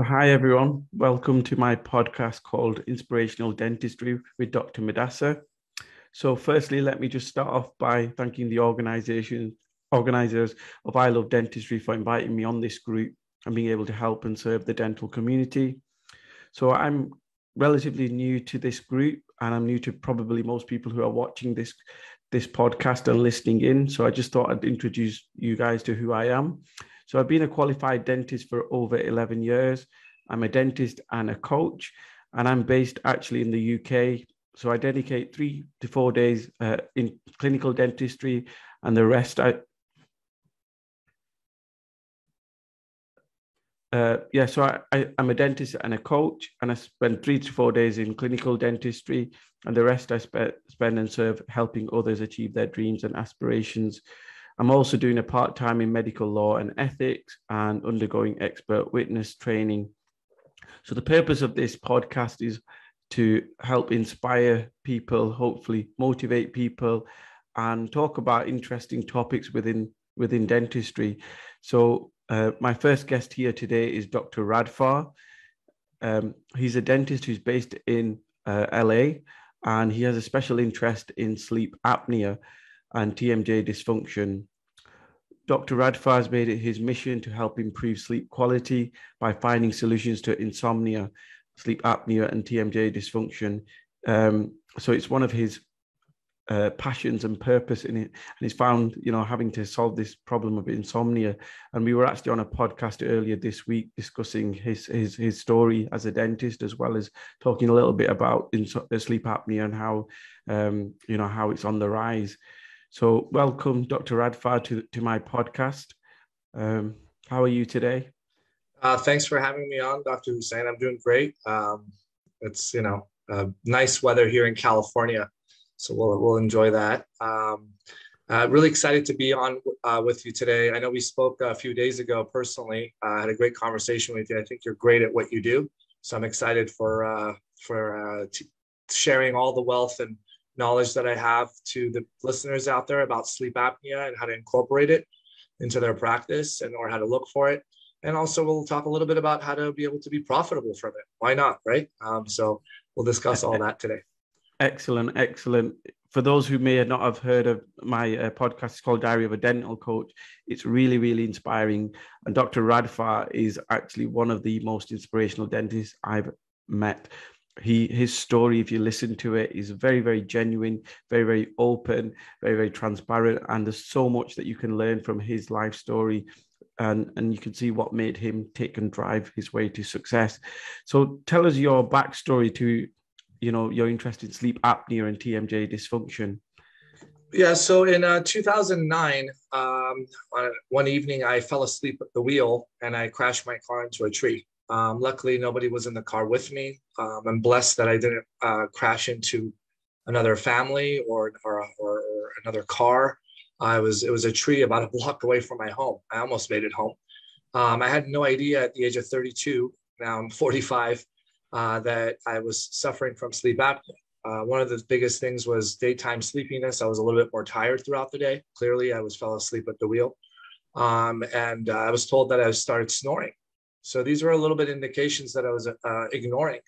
So hi, everyone. Welcome to my podcast called Inspirational Dentistry with Dr. Mudasser. So firstly, let me just start off by thanking the organisers of I Love Dentistry for inviting me on this group and being able to help and serve the dental community. So I'm relatively new to this group, and I'm new to probably most people who are watching this podcast and listening in. So I just thought I'd introduce you guys to who I am. So I've been a qualified dentist for over 11 years. I'm a dentist and a coach, and I'm based actually in the UK. So I dedicate 3 to 4 days in clinical dentistry, and the rest I'm a dentist and a coach, and I spend 3 to 4 days in clinical dentistry, and the rest I spend and serve helping others achieve their dreams and aspirations. I'm also doing a part-time in medical law and ethics and undergoing expert witness training. So the purpose of this podcast is to help inspire people, hopefully motivate people, and talk about interesting topics within dentistry. So my first guest here today is Dr. Radfar. He's a dentist who's based in LA, and he has a special interest in sleep apnea and TMJ dysfunction. Dr. Radfar has made it his mission to help improve sleep quality by finding solutions to insomnia, sleep apnea, and TMJ dysfunction. So it's one of his passions and purpose in it, and he's found, you know, having to solve this problem of insomnia. And we were actually on a podcast earlier this week discussing his story as a dentist, as well as talking a little bit about sleep apnea and how how it's on the rise. So welcome, Dr. Radfar, to my podcast. How are you today? Thanks for having me on, Dr. Hussain. I'm doing great. It's nice weather here in California, so we'll enjoy that. Really excited to be on with you today. I know we spoke a few days ago personally. I had a great conversation with you. I think you're great at what you do. So I'm excited for sharing all the wealth and knowledge that I have to the listeners out there about sleep apnea and how to incorporate it into their practice or how to look for it. And also we'll talk a little bit about how to be able to be profitable from it. Why not, right? So we'll discuss all that today. Excellent, excellent. For those who may not have heard of my podcast, it's called Diary of a Dental Coach. It's really, really inspiring. And Dr. Radfar is actually one of the most inspirational dentists I've met. His story, if you listen to it, is very, very genuine, very, very open, very, very transparent. And there's so much that you can learn from his life story. And you can see what made him tick and drive his way to success. So tell us your backstory to your interest in sleep apnea and TMJ dysfunction. Yeah, so in 2009, one evening I fell asleep at the wheel and I crashed my car into a tree. Luckily, nobody was in the car with me. I'm blessed that I didn't crash into another family or another car. It was a tree about a block away from my home. I almost made it home. I had no idea at the age of 32, now I'm 45, that I was suffering from sleep apnea. One of the biggest things was daytime sleepiness. I was a little bit more tired throughout the day. Clearly, I fell asleep at the wheel. And I was told that I started snoring. So these were a little bit indications that I was ignoring.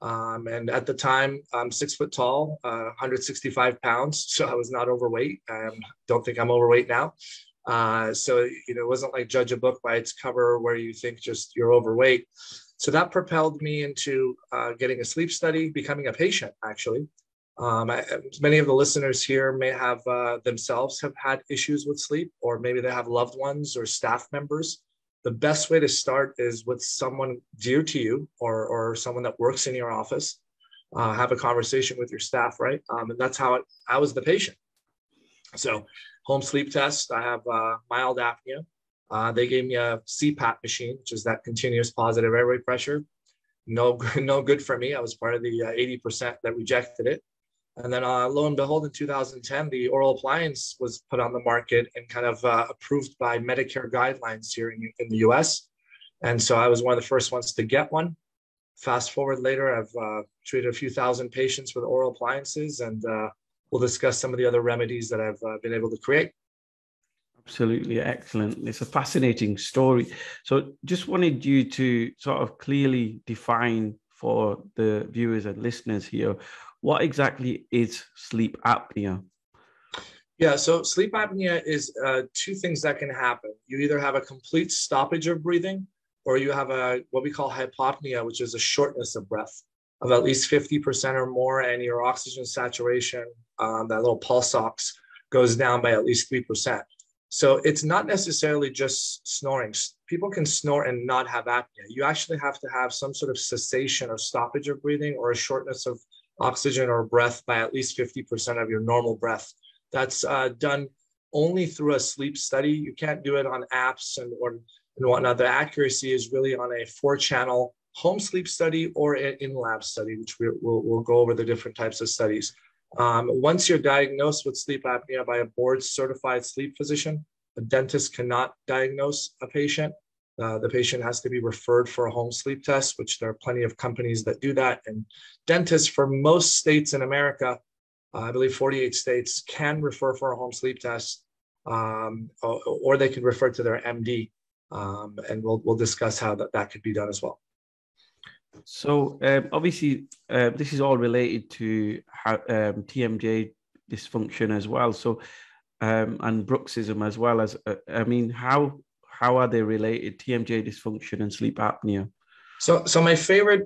And at the time, I'm 6 foot tall, 165 pounds. So I was not overweight. I don't think I'm overweight now. So it wasn't like judge a book by its cover where you think just you're overweight. So that propelled me into getting a sleep study, becoming a patient, actually. Many of the listeners here may have themselves have had issues with sleep, or maybe they have loved ones or staff members. The best way to start is with someone dear to you or someone that works in your office. Have a conversation with your staff, right? And that's how I was the patient. So home sleep test, I have mild apnea. They gave me a CPAP machine, which is that continuous positive airway pressure. No good for me. I was part of the 80% that rejected it. And then lo and behold, in 2010, the oral appliance was put on the market and kind of approved by Medicare guidelines here in the US. And so I was one of the first ones to get one. Fast forward later, I've treated a few thousand patients with oral appliances, and we'll discuss some of the other remedies that I've been able to create. Absolutely excellent. It's a fascinating story. So just wanted you to sort of clearly define for the viewers and listeners here, what exactly is sleep apnea? Yeah, so sleep apnea is two things that can happen. You either have a complete stoppage of breathing, or you have a what we call hypopnea, which is a shortness of breath of at least 50% or more, and your oxygen saturation, that little pulse ox, goes down by at least 3%. So it's not necessarily just snoring. People can snore and not have apnea. You actually have to have some sort of cessation or stoppage of breathing or a shortness of oxygen or breath by at least 50% of your normal breath. That's done only through a sleep study. You can't do it on apps and whatnot. The accuracy is really on a 4-channel home sleep study or an in-lab study, which we'll go over the different types of studies. Once you're diagnosed with sleep apnea by a board-certified sleep physician, a dentist cannot diagnose a patient. The patient has to be referred for a home sleep test, which there are plenty of companies that do that. And dentists for most states in America, I believe 48 states, can refer for a home sleep test, or they can refer to their MD. And we'll discuss how that could be done as well. So obviously, this is all related to how, TMJ dysfunction as well. So and bruxism as well as, I mean, how are they related, TMJ dysfunction and sleep apnea? So my favorite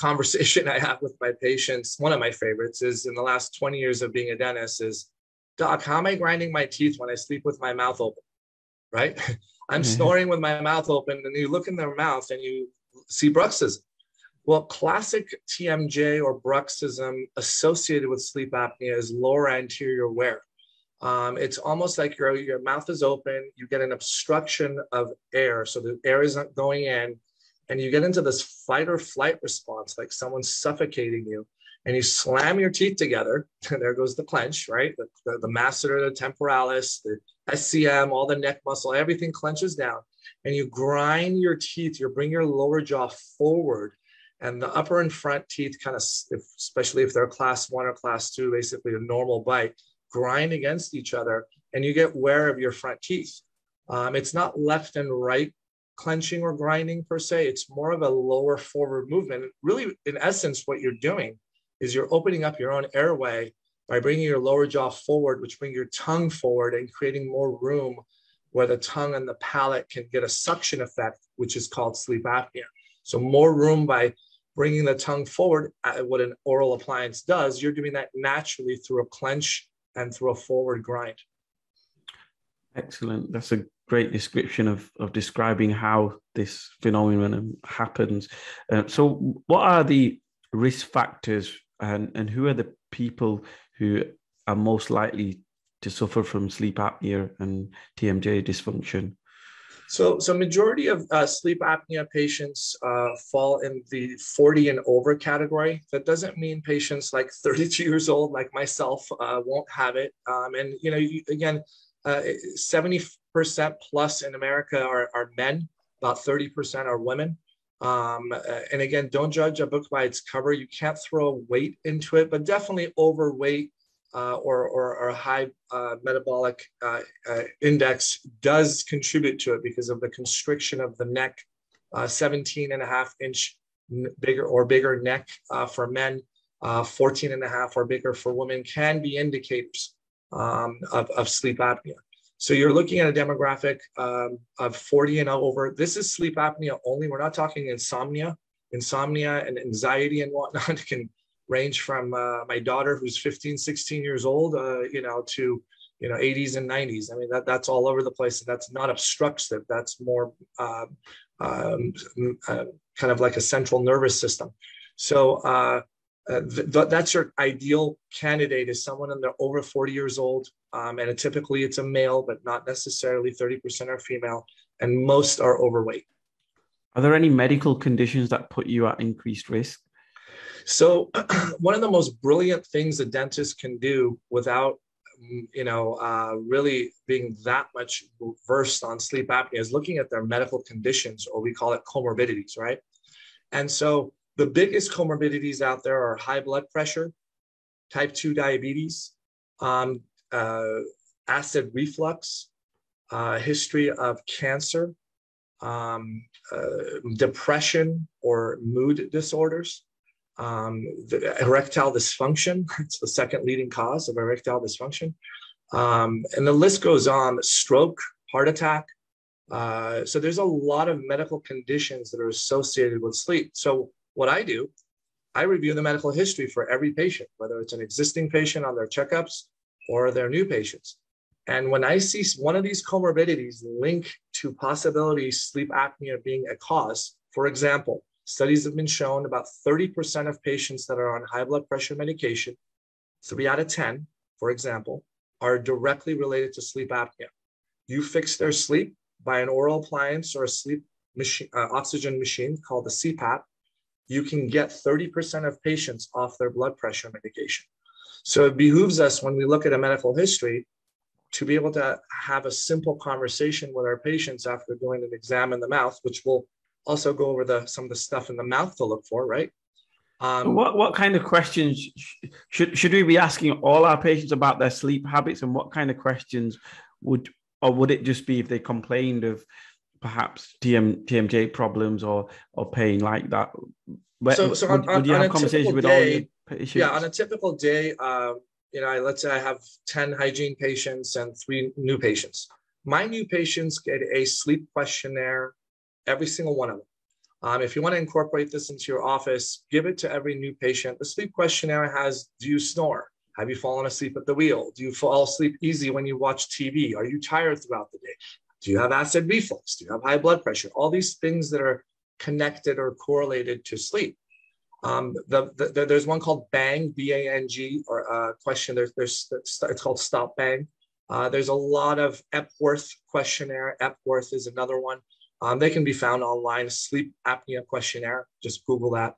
conversation I have with my patients, one of my favorites is in the last 20 years of being a dentist is, Doc, how am I grinding my teeth when I sleep with my mouth open, right? I'm snoring with my mouth open, and you look in their mouth and you see bruxism. Well, classic TMJ or bruxism associated with sleep apnea is lower anterior wear. It's almost like your mouth is open, you get an obstruction of air, so the air isn't going in, and you get into this fight or flight response, like someone's suffocating you, and you slam your teeth together, and there goes the clench, right? The masseter, the temporalis, the SCM, all the neck muscle, everything clenches down, and you grind your teeth, you bring your lower jaw forward, and the upper and front teeth kind of, especially if they're class 1 or class 2, basically a normal bite, grind against each other, and you get wear of your front teeth. It's not left and right clenching or grinding per se, it's more of a lower forward movement. Really, in essence, what you're doing is you're opening up your own airway by bringing your lower jaw forward, which brings your tongue forward and creating more room where the tongue and the palate can get a suction effect, which is called sleep apnea. So more room by bringing the tongue forward, what an oral appliance does, you're doing that naturally through a clench and through a forward grind. Excellent. That's a great description of describing how this phenomenon happens. So what are the risk factors and who are the people who are most likely to suffer from sleep apnea and TMJ dysfunction? So majority of sleep apnea patients fall in the 40 and over category. That doesn't mean patients like 32 years old, like myself, won't have it. And, you know, again, 70% plus in America are men, about 30% are women. And again, don't judge a book by its cover. You can't throw weight into it, but definitely overweight, or high metabolic index does contribute to it because of the constriction of the neck, 17.5-inch bigger neck for men, 14.5 or bigger for women can be indicators of sleep apnea. So you're looking at a demographic of 40 and over. This is sleep apnea only. We're not talking insomnia. Insomnia and anxiety and whatnot can range from my daughter who's 15, 16 years old, you know, to, you know, 80s and 90s. I mean, that's all over the place. And that's not obstructive. That's more kind of like a central nervous system. So that's your ideal candidate is someone in the over 40 years old. And typically it's a male, but not necessarily 30% are female. And most are overweight. Are there any medical conditions that put you at increased risk? So one of the most brilliant things a dentist can do without, you know, really being that much versed on sleep apnea is looking at their medical conditions, or we call it comorbidities, right? And so the biggest comorbidities out there are high blood pressure, type 2 diabetes, acid reflux, history of cancer, depression or mood disorders, the erectile dysfunction. It's the second leading cause of erectile dysfunction. And the list goes on, stroke, heart attack. So there's a lot of medical conditions that are associated with sleep. So what I do, I review the medical history for every patient, whether it's an existing patient on their checkups or their new patients. And when I see one of these comorbidities linked to possibility sleep apnea being a cause, for example, studies have been shown about 30% of patients that are on high blood pressure medication, 3 out of 10, for example, are directly related to sleep apnea. You fix their sleep by an oral appliance or a sleep machine, oxygen machine called the CPAP, you can get 30% of patients off their blood pressure medication. So it behooves us when we look at a medical history to be able to have a simple conversation with our patients after doing an exam in the mouth, which we'll also go over some of the stuff in the mouth to look for, right? What kind of questions should we be asking all our patients about their sleep habits, and what kind of questions would it just be if they complained of perhaps TMJ problems or pain like that? Would you have conversations with all your patients? Yeah, on a typical day, let's say I have 10 hygiene patients and 3 new patients. My new patients get a sleep questionnaire, every single one of them. If you want to incorporate this into your office, give it to every new patient. The sleep questionnaire has, do you snore? Have you fallen asleep at the wheel? Do you fall asleep easy when you watch TV? Are you tired throughout the day? Do you have acid reflux? Do you have high blood pressure? All these things that are connected or correlated to sleep. There's one called Bang, B-A-N-G, or question. It's called Stop Bang. There's a lot of Epworth questionnaire. Epworth is another one. They can be found online, sleep apnea questionnaire. Just Google that.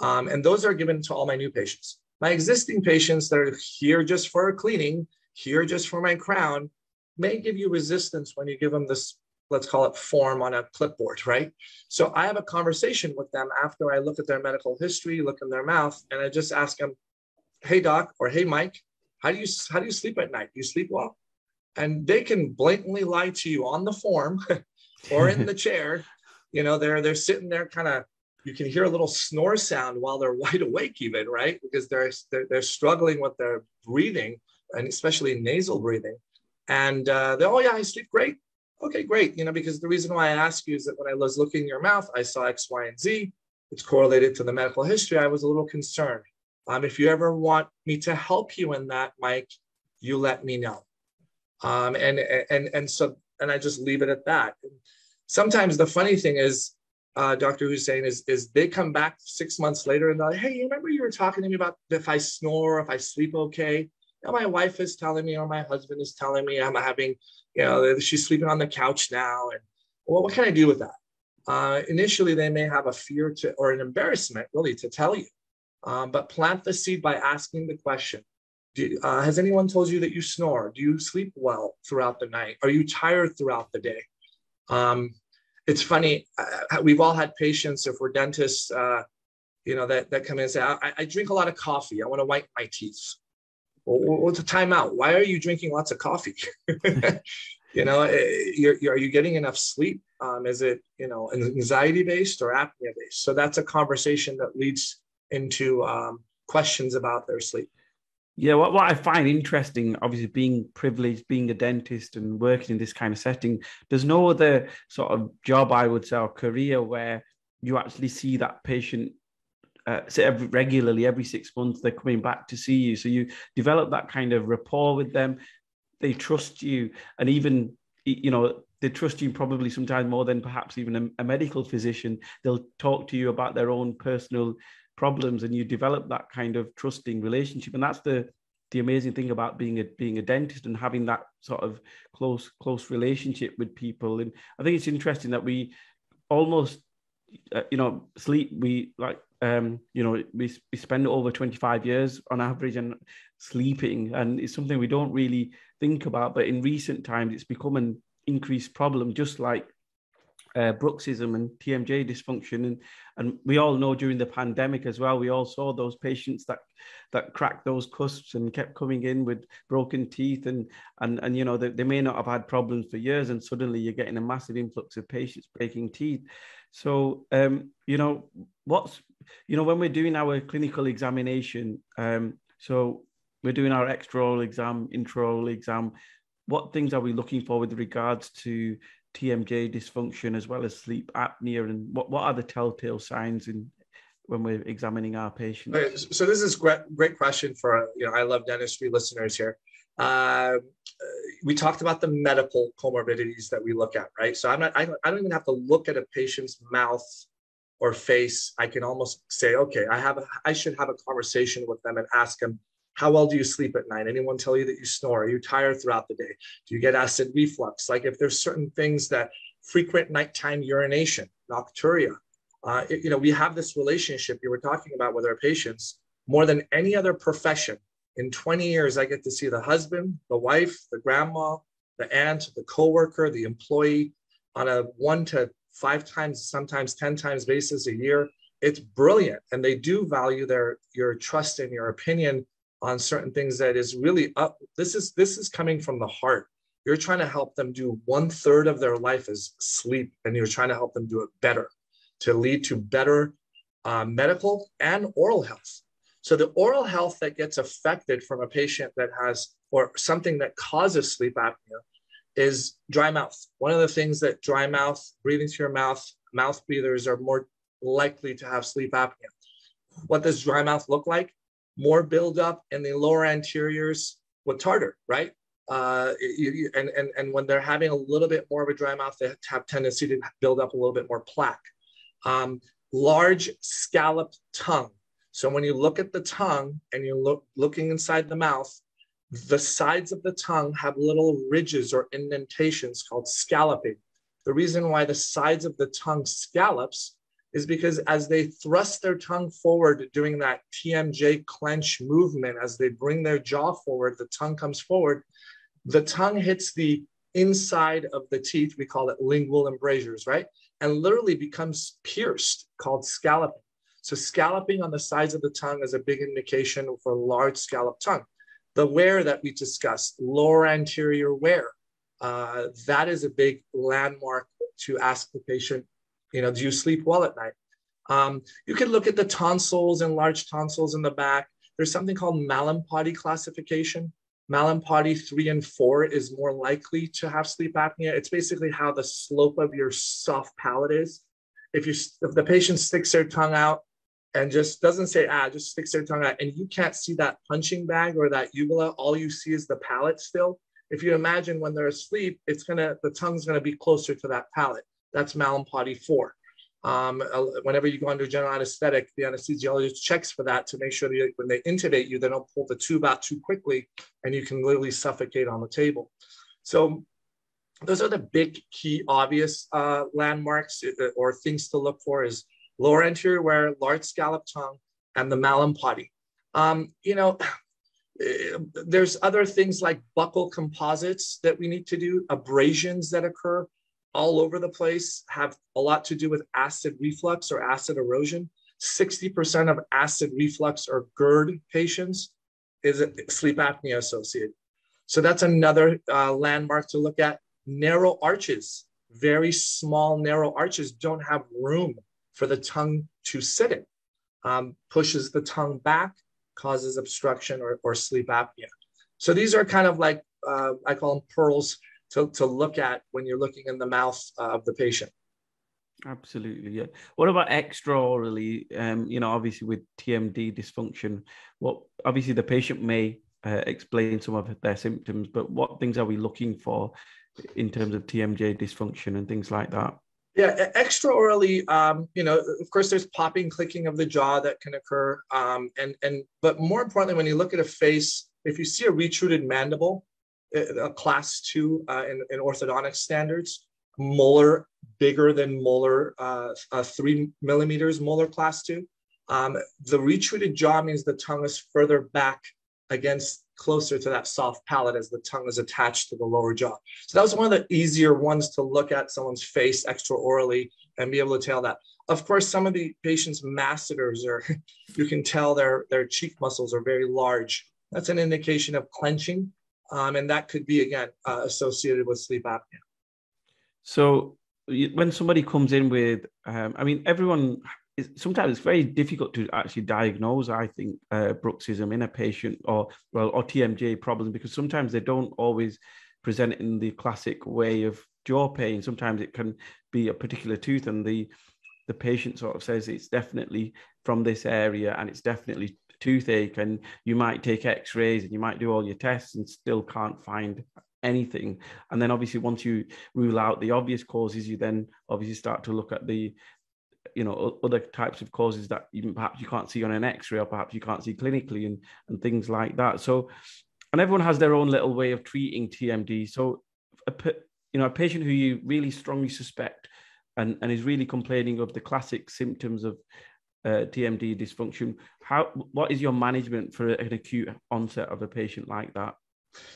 And those are given to all my new patients. My existing patients that are here just for a cleaning, here just for my crown, may give you resistance when you give them this, let's call it form on a clipboard, right? So I have a conversation with them after I look at their medical history, look in their mouth, and I just ask them, hey doc, or hey Mike, how do you sleep at night? Do you sleep well? And they can blatantly lie to you on the form or in the chair. You know, they're sitting there kind of, you can hear a little snore sound while they're wide awake even, right? Because they're struggling with their breathing, and especially nasal breathing. And they're, oh yeah, I sleep great. Okay, great. You know, because the reason why I ask you is that when I was looking in your mouth, I saw X, Y, and Z. It's correlated to the medical history. I was a little concerned. If you ever want me to help you in that, Mike, you let me know. And I just leave it at that. And sometimes the funny thing is, Dr. Hussain, is they come back 6 months later and they're like, hey, you remember you were talking to me about if I snore, if I sleep okay? Now my wife is telling me, or my husband is telling me I'm having, you know, she's sleeping on the couch now. And well, what can I do with that? Initially, they may have a fear to, or an embarrassment really to tell you, but plant the seed by asking the question. Has anyone told you that you snore? Do you sleep well throughout the night? Are you tired throughout the day? It's funny. We've all had patients, if we're dentists, that come in and say, I drink a lot of coffee. I want to whiten my teeth. Well, what's the time out? Why are you drinking lots of coffee? You know, are you getting enough sleep? Is it, you know, anxiety-based or apnea-based? So that's a conversation that leads into questions about their sleep. Yeah, what I find interesting, obviously being privileged, being a dentist and working in this kind of setting, there's no other sort of job, I would say, or career where you actually see that patient regularly every 6 months. They're coming back to see you, so you develop that kind of rapport with them. They trust you, and even, you know, they trust you probably sometimes more than perhaps even a medical physician. They'll talk to you about their own personal problems, and you develop that kind of trusting relationship. And that's the amazing thing about being a dentist and having that sort of close relationship with people. And I think it's interesting that we almost we spend over 25 years on average and sleeping, and it's something we don't really think about, but in recent times it's become an increased problem, just like bruxism and TMJ dysfunction. And we all know during the pandemic as well, we all saw those patients that cracked those cusps and kept coming in with broken teeth and you know, they may not have had problems for years, and suddenly you're getting a massive influx of patients breaking teeth. So, you know, when we're doing our clinical examination, so we're doing our extraoral exam, intraoral exam, what things are we looking for with regards to TMJ dysfunction as well as sleep apnea, and what are the telltale signs when we're examining our patients? Okay, so this is a great question for, you know, I Love Dentistry listeners here. We talked about the medical comorbidities that we look at, right? So I don't even have to look at a patient's mouth or face. I can almost say, okay, I should have a conversation with them and ask them, how well do you sleep at night? Anyone tell you that you snore? Are you tired throughout the day? Do you get acid reflux? Like, if there's certain things that frequent nighttime urination, nocturia, you know, we have this relationship you were talking about with our patients more than any other profession. In 20 years, I get to see the husband, the wife, the grandma, the aunt, the coworker, the employee on a 1 to 5 times, sometimes 10 times basis a year. It's brilliant. And they do value your trust and your opinion on certain things that is really up. This is coming from the heart. You're trying to help them do 1/3 of their life is sleep, and you're trying to help them do it better to lead to better medical and oral health. So the oral health that gets affected from a patient that has, or something that causes sleep apnea, is dry mouth. One of the things that dry mouth, breathing through your mouth, mouth breathers are more likely to have sleep apnea. What does dry mouth look like? More buildup in the lower anteriors with tartar, right? And when they're having a little bit more of a dry mouth, they have tendency to build up a little bit more plaque. Large scalloped tongue. So when you look at the tongue and you're looking inside the mouth, the sides of the tongue have little ridges or indentations called scalloping. The reason why the sides of the tongue scallops is because as they thrust their tongue forward doing that TMJ clench movement, as they bring their jaw forward, the tongue comes forward, the tongue hits the inside of the teeth, we call it lingual embrasures, right? And literally becomes pierced, called scalloping. So scalloping on the sides of the tongue is a big indication for large scalloped tongue. The wear that we discussed, lower anterior wear, that is a big landmark to ask the patient, you know, do you sleep well at night? You can look at the tonsils and large tonsils in the back. There's something called Mallampati classification. Mallampati 3 and 4 is more likely to have sleep apnea. It's basically how the slope of your soft palate is. If the patient sticks their tongue out and just doesn't say, just sticks their tongue out, and you can't see that punching bag or that uvula, all you see is the palate still. If you imagine when they're asleep, the tongue's gonna be closer to that palate. That's Mallampati 4. Whenever you go under general anesthetic, the anesthesiologist checks for that to make sure that when they intubate you, they don't pull the tube out too quickly and you can literally suffocate on the table. So those are the big key obvious landmarks or things to look for is lower anterior wear, large scalloped tongue, and the Mallampati. You know, there's other things like buccal composites that we need to do, abrasions that occur all over the place have a lot to do with acid reflux or acid erosion. 60% of acid reflux or GERD patients is sleep apnea associated. So that's another landmark to look at. Narrow arches, very small narrow arches don't have room for the tongue to sit in. Pushes the tongue back, causes obstruction or sleep apnea. So these are kind of like, I call them pearls to look at when you're looking in the mouth of the patient. Absolutely, yeah. What about extraorally? You know, obviously with TMD dysfunction, obviously the patient may explain some of their symptoms, but what things are we looking for in terms of TMJ dysfunction and things like that? Yeah, extraorally, you know, of course there's popping, clicking of the jaw that can occur. But more importantly, when you look at a face, if you see a retruded mandible, a class 2 in orthodontic standards, molar bigger than molar 3 millimeters, molar class 2. The retruded jaw means the tongue is further back against closer to that soft palate as the tongue is attached to the lower jaw. So that was one of the easier ones to look at someone's face extraorally and be able to tell that. Of course, some of the patient's masseters are, you can tell their cheek muscles are very large. That's an indication of clenching. And that could be, again, associated with sleep apnea. So when somebody comes in with, I mean, everyone, sometimes it's very difficult to actually diagnose, I think, bruxism in a patient or TMJ problem, because sometimes they don't always present in the classic way of jaw pain. Sometimes it can be a particular tooth and the patient sort of says it's definitely from this area and it's definitely toothache, and you might take x-rays and you might do all your tests and still can't find anything. And then obviously once you rule out the obvious causes, you then obviously start to look at the, you know, other types of causes that even perhaps you can't see on an x-ray or perhaps you can't see clinically and things like that. So, and everyone has their own little way of treating TMD. So, you know, a patient who you really strongly suspect and is really complaining of the classic symptoms of TMD dysfunction, what is your management for an acute onset of a patient like that?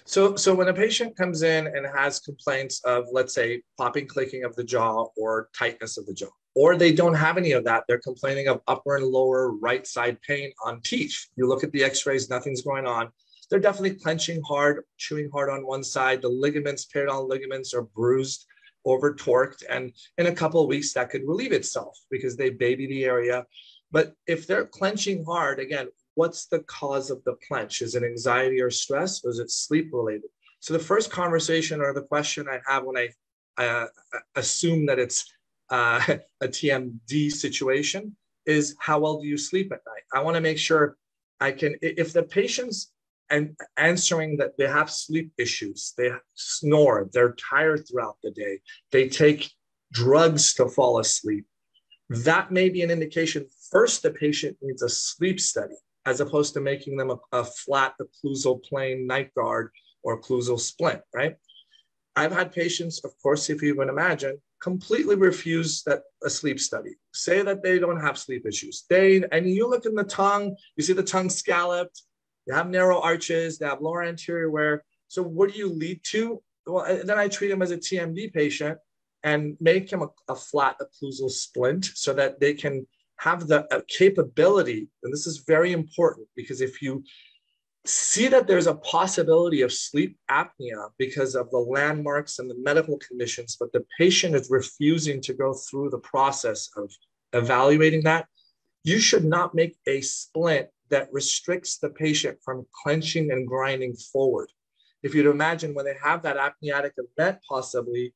So when a patient comes in and has complaints of, let's say, popping, clicking of the jaw or tightness of the jaw, or they don't have any of that, they're complaining of upper and lower right side pain on teeth. You look at the x-rays, nothing's going on. They're definitely clenching hard, chewing hard on one side. The ligaments, periodontal ligaments, are bruised, over torqued. And in a couple of weeks, that could relieve itself because they baby the area. But if they're clenching hard, again, what's the cause of the clench? Is it anxiety or stress, or is it sleep related? So the first conversation or the question I have when I assume that it's a TMD situation is, how well do you sleep at night? I wanna make sure I can, if the patient's answering that they have sleep issues, they snore, they're tired throughout the day, they take drugs to fall asleep, that may be an indication. First, the patient needs a sleep study, as opposed to making them a flat occlusal plane night guard or occlusal splint, right? I've had patients, of course, if you can imagine, completely refuse that a sleep study, say that they don't have sleep issues. And you look in the tongue, you see the tongue scalloped, they have narrow arches, they have lower anterior wear. So what do you lead to? Well, and then I treat them as a TMD patient and make them a flat occlusal splint so that they can have the capability, and this is very important, because if you see that there's a possibility of sleep apnea because of the landmarks and the medical conditions, but the patient is refusing to go through the process of evaluating that, you should not make a splint that restricts the patient from clenching and grinding forward. If you'd imagine, when they have that apneatic event, possibly,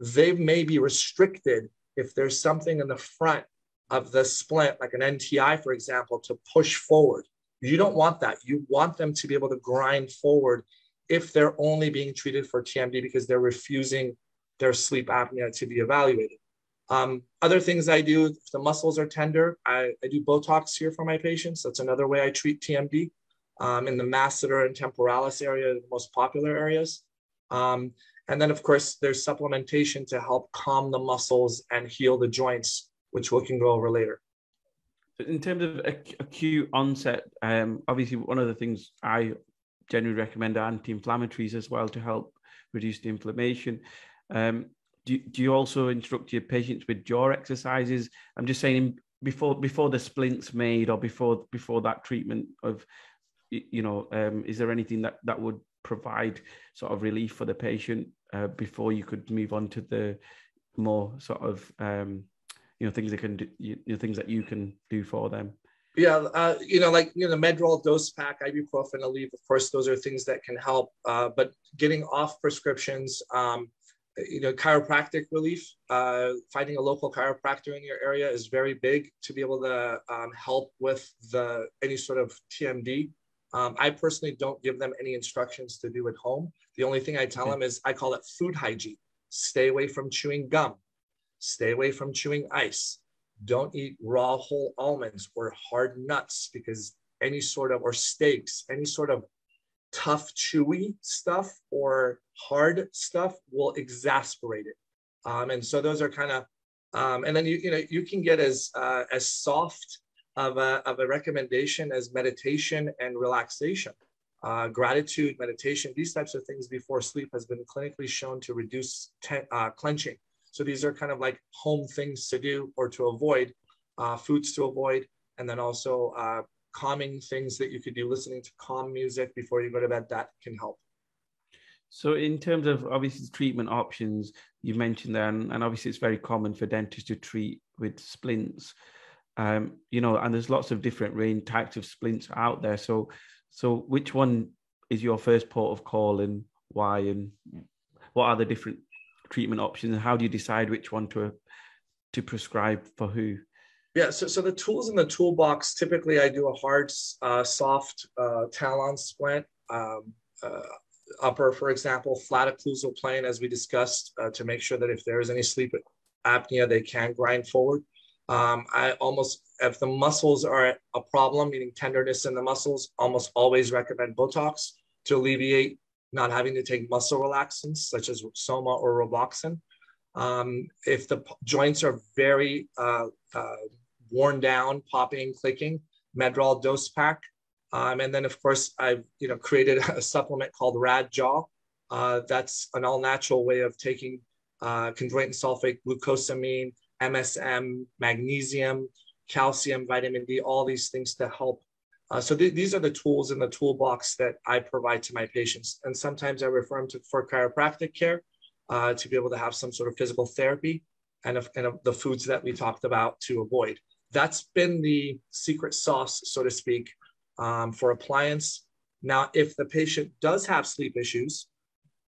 they may be restricted if there's something in the front of the splint, like an NTI, for example, to push forward. You don't want that. You want them to be able to grind forward if they're only being treated for TMD because they're refusing their sleep apnea to be evaluated. Other things I do, if the muscles are tender, I do Botox here for my patients. That's another way I treat TMD in the masseter and temporalis area, the most popular areas. And then, of course, there's supplementation to help calm the muscles and heal the joints, which we can go over later. In terms of acute onset, obviously, one of the things I generally recommend are anti-inflammatories as well to help reduce the inflammation. Do you also instruct your patients with jaw exercises? I'm just saying before the splint's made or before that treatment of, you know, is there anything that would provide sort of relief for the patient before you could move on to the more sort of, you know, things they can do, you know, things that you can do for them? Yeah, you know, like, you know, Medrol Dose Pack, ibuprofen, Aleve, of course, those are things that can help, but getting off prescriptions, you know, chiropractic relief, finding a local chiropractor in your area is very big to be able to help with any sort of TMD. I personally don't give them any instructions to do at home. The only thing I tell them is, I call it food hygiene. Stay away from chewing gum. Stay away from chewing ice. Don't eat raw whole almonds or hard nuts, because any sort of, or steaks, any sort of tough, chewy stuff or hard stuff will exasperate it. And so those are kind of, and then you can get as soft of a recommendation as meditation and relaxation. gratitude, meditation, these types of things before sleep has been clinically shown to reduce clenching. So these are kind of like home things to do or to avoid, foods to avoid, and then also calming things that you could do, listening to calm music before you go to bed, that can help. So in terms of obviously treatment options, you mentioned that, and obviously it's very common for dentists to treat with splints, you know, and there's lots of different range types of splints out there. So which one is your first port of call and why, and what are the different treatment options and how do you decide which one to prescribe for who? Yeah, so the tools in the toolbox, typically I do a hard, soft Talon splint, upper, for example, flat occlusal plane, as we discussed, to make sure that if there is any sleep apnea, they can grind forward. I almost, if the muscles are a problem, meaning tenderness in the muscles, almost always recommend Botox to alleviate not having to take muscle relaxants such as Soma or Robaxin. If the joints are very worn down, popping, clicking, Medrol Dose Pack. And then, of course, I've created a supplement called Rad Jaw. That's an all-natural way of taking chondroitin sulfate, glucosamine, MSM, magnesium, calcium, vitamin D, all these things to help. So these are the tools in the toolbox that I provide to my patients. And sometimes I refer them for chiropractic care to be able to have some sort of physical therapy and the foods that we talked about to avoid. That's been the secret sauce, so to speak, for appliance. Now, if the patient does have sleep issues,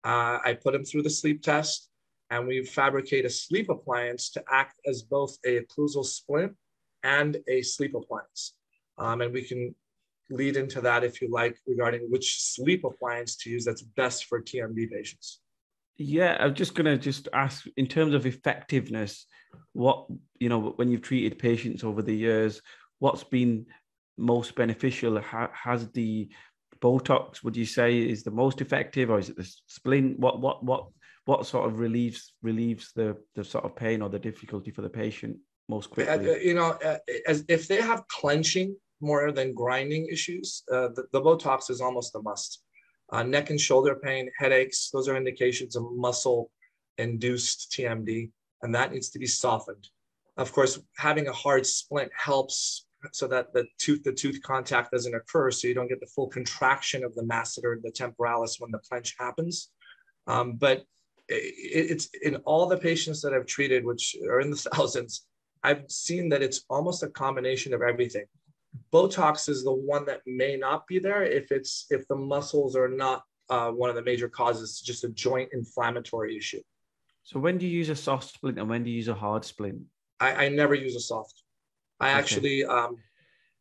I put them through the sleep test and we fabricate a sleep appliance to act as both a occlusal splint and a sleep appliance. And we can lead into that if you like regarding which sleep appliance to use that's best for TMJ patients. Yeah, I'm just going to ask in terms of effectiveness, what, when you've treated patients over the years, what's been most beneficial? Has the Botox, would you say, is the most effective, or is it the splint? What sort of relieves the sort of pain or the difficulty for the patient most quickly? As if they have clenching more than grinding issues, the Botox is almost a must. Neck and shoulder pain, headaches, those are indications of muscle induced TMD, and that needs to be softened. Of course, having a hard splint helps so that the tooth contact doesn't occur, so you don't get the full contraction of the masseter and the temporalis when the clench happens. But it's in all the patients that I've treated, which are in the thousands, I've seen that it's almost a combination of everything. Botox is the one that may not be there if the muscles are not one of the major causes, just a joint inflammatory issue. So when do you use a soft splint and when do you use a hard splint? I never use a soft. I actually,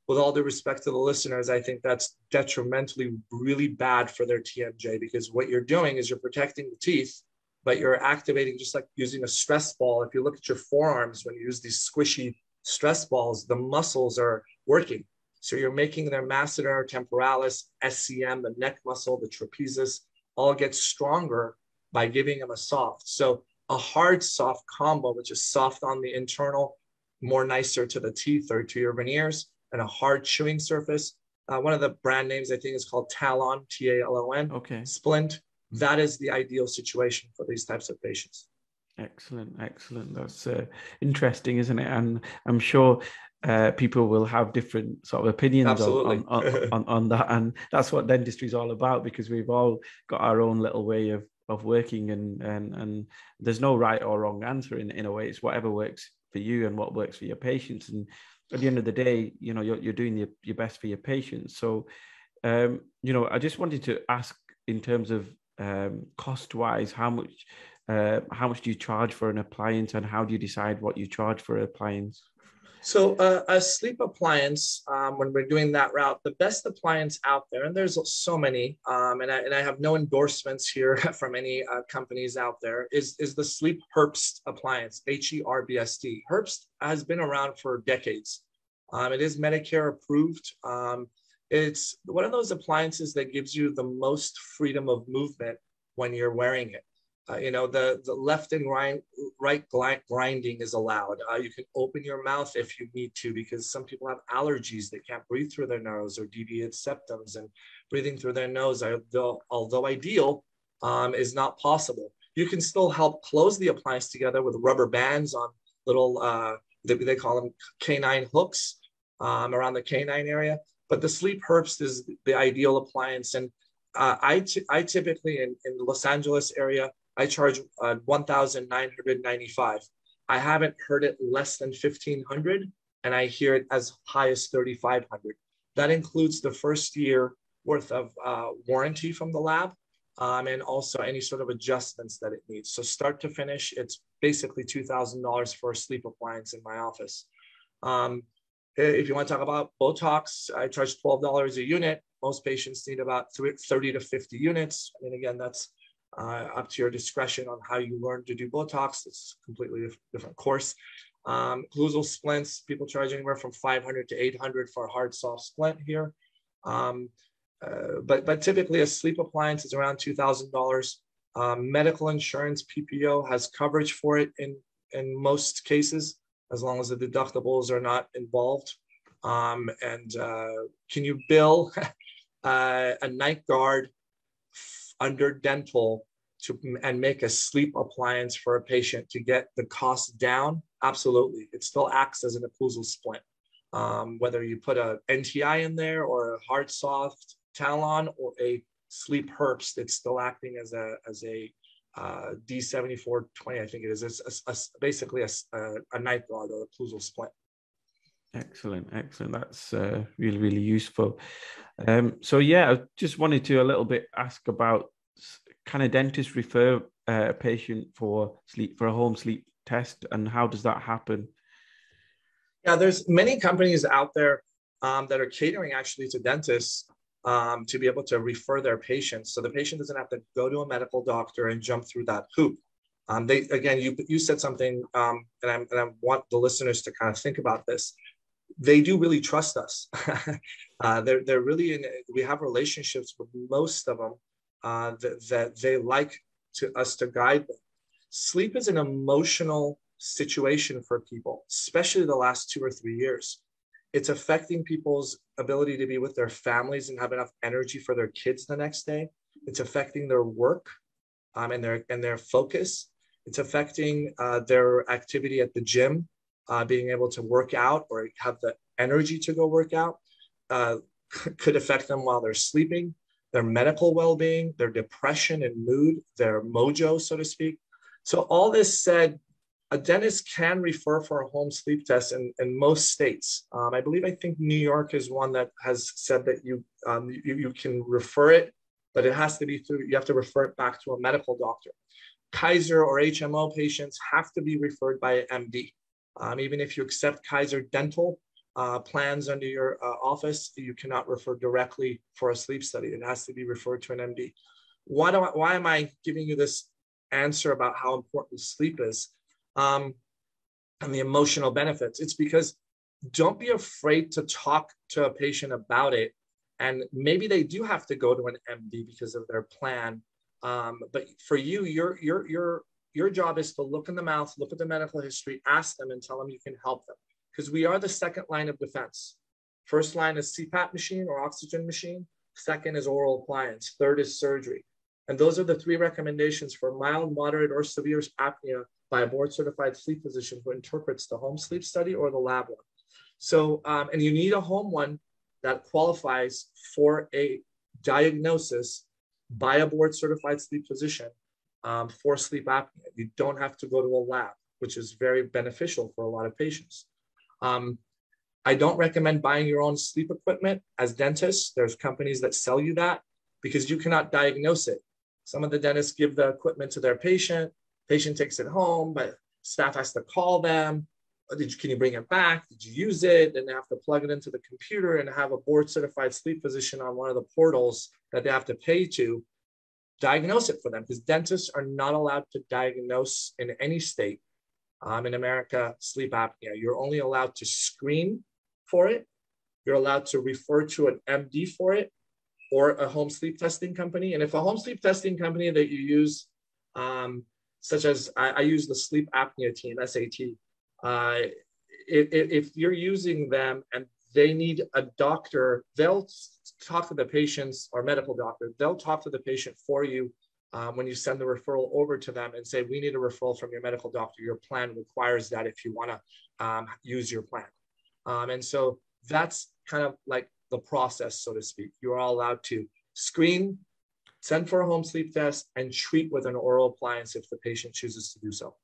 with all due respect to the listeners, I think that's detrimentally really bad for their TMJ, because what you're doing is you're protecting the teeth, but you're activating, just like using a stress ball. If you look at your forearms, when you use these squishy stress balls, the muscles are working. So you're making their masseter, temporalis, SCM, the neck muscle, the trapezius, all get stronger by giving them a soft. So a hard soft combo, which is soft on the internal, more nicer to the teeth or to your veneers, and a hard chewing surface. One of the brand names, I think, is called Talon, T-A-L-O-N, splint. That is the ideal situation for these types of patients. Excellent, excellent. That's interesting, isn't it? And I'm sure people will have different sort of opinions on that. And that's what dentistry is all about, because we've all got our own little way of working, and there's no right or wrong answer in a way. It's whatever works for you and what works for your patients, and at the end of the day, you're doing your best for your patients. So I just wanted to ask in terms of cost wise, how much do you charge for an appliance, and how do you decide what you charge for an appliance? So a sleep appliance, when we're doing that route, the best appliance out there, and there's so many, and I have no endorsements here from any companies out there, is the Sleep Herbst appliance, H-E-R-B-S-T. Herbst has been around for decades. It is Medicare approved. It's one of those appliances that gives you the most freedom of movement when you're wearing it. the left and right grinding is allowed. You can open your mouth if you need to, because some people have allergies. They can't breathe through their nose or deviated septums, and breathing through their nose, although ideal, is not possible. You can still help close the appliance together with rubber bands on little, they call them canine hooks around the canine area. But the Sleep Herbst is the ideal appliance. And I typically, in the Los Angeles area, I charge $1,995. I haven't heard it less than $1,500, and I hear it as high as $3,500. That includes the first year worth of warranty from the lab, and also any sort of adjustments that it needs. So start to finish, it's basically $2,000 for a sleep appliance in my office. If you want to talk about Botox, I charge $12 a unit. Most patients need about 30 to 50 units. And again, that's up to your discretion on how you learn to do Botox. It's a completely different course. Occlusal splints, people charge anywhere from $500 to $800 for a hard, soft splint here. But typically a sleep appliance is around $2,000. Medical insurance, PPO, has coverage for it in most cases, as long as the deductibles are not involved. Can you bill a night guard under dental and make a sleep appliance for a patient to get the cost down? Absolutely. It still acts as an occlusal splint. Whether you put a NTI in there or a hard soft Talon or a Sleep Herbst, it's still acting as a D7420, I think it is. It's basically a night guard or occlusal splint. Excellent. That's really useful. So yeah, I just wanted to a little bit ask about, can a dentist refer a patient for a home sleep test, and how does that happen? Yeah, there's many companies out there that are catering actually to dentists to be able to refer their patients. So the patient doesn't have to go to a medical doctor and jump through that hoop. You said something, and I want the listeners to kind of think about this. They do really trust us. They're really we have relationships with most of them that they like us to guide them. Sleep is an emotional situation for people, especially the last 2 or 3 years. It's affecting people's ability to be with their families and have enough energy for their kids the next day. It's affecting their work and their focus. It's affecting their activity at the gym, being able to work out or have the energy to go work out. Could affect them while they're sleeping, their medical well-being, their depression and mood, their mojo, so to speak. So all this said, a dentist can refer for a home sleep test in most states. I think New York is one that has said that you can refer it, but it has to be you have to refer it back to a medical doctor. Kaiser or HMO patients have to be referred by an MD. Even if you accept Kaiser dental plans under your office, you cannot refer directly for a sleep study. It has to be referred to an MD. Why am I giving you this answer about how important sleep is? And the emotional benefits. It's because don't be afraid to talk to a patient about it. And maybe they do have to go to an MD because of their plan. But for you, your job is to look in the mouth, look at the medical history, ask them and tell them you can help them. Because we are the second line of defense. First line is CPAP machine or oxygen machine. Second is oral appliance. Third is surgery. And those are the three recommendations for mild, moderate, or severe apnea by a board-certified sleep physician who interprets the home sleep study or the lab one. So, and you need a home one that qualifies for a diagnosis by a board-certified sleep physician for sleep apnea. You don't have to go to a lab, which is very beneficial for a lot of patients. I don't recommend buying your own sleep equipment as dentists. There's companies that sell you that because you cannot diagnose it. Some of the dentists give the equipment to their patient. Patient takes it home, but staff has to call them. Can you bring it back? Did you use it? And they have to plug it into the computer and have a board-certified sleep physician on one of the portals that they have to pay to diagnose it for them, because dentists are not allowed to diagnose in any state in America sleep apnea. You're only allowed to screen for it. You're allowed to refer to an MD for it or a home sleep testing company. And if a home sleep testing company that you use such as I use the Sleep Apnea Team, SAT. If you're using them and they need a doctor, they'll talk to the patients or medical doctor. They'll talk to the patient for you when you send the referral over to them and say, we need a referral from your medical doctor. Your plan requires that if you want to use your plan. And so that's kind of like the process, so to speak. You are all allowed to screen, send for a home sleep test, and treat with an oral appliance if the patient chooses to do so.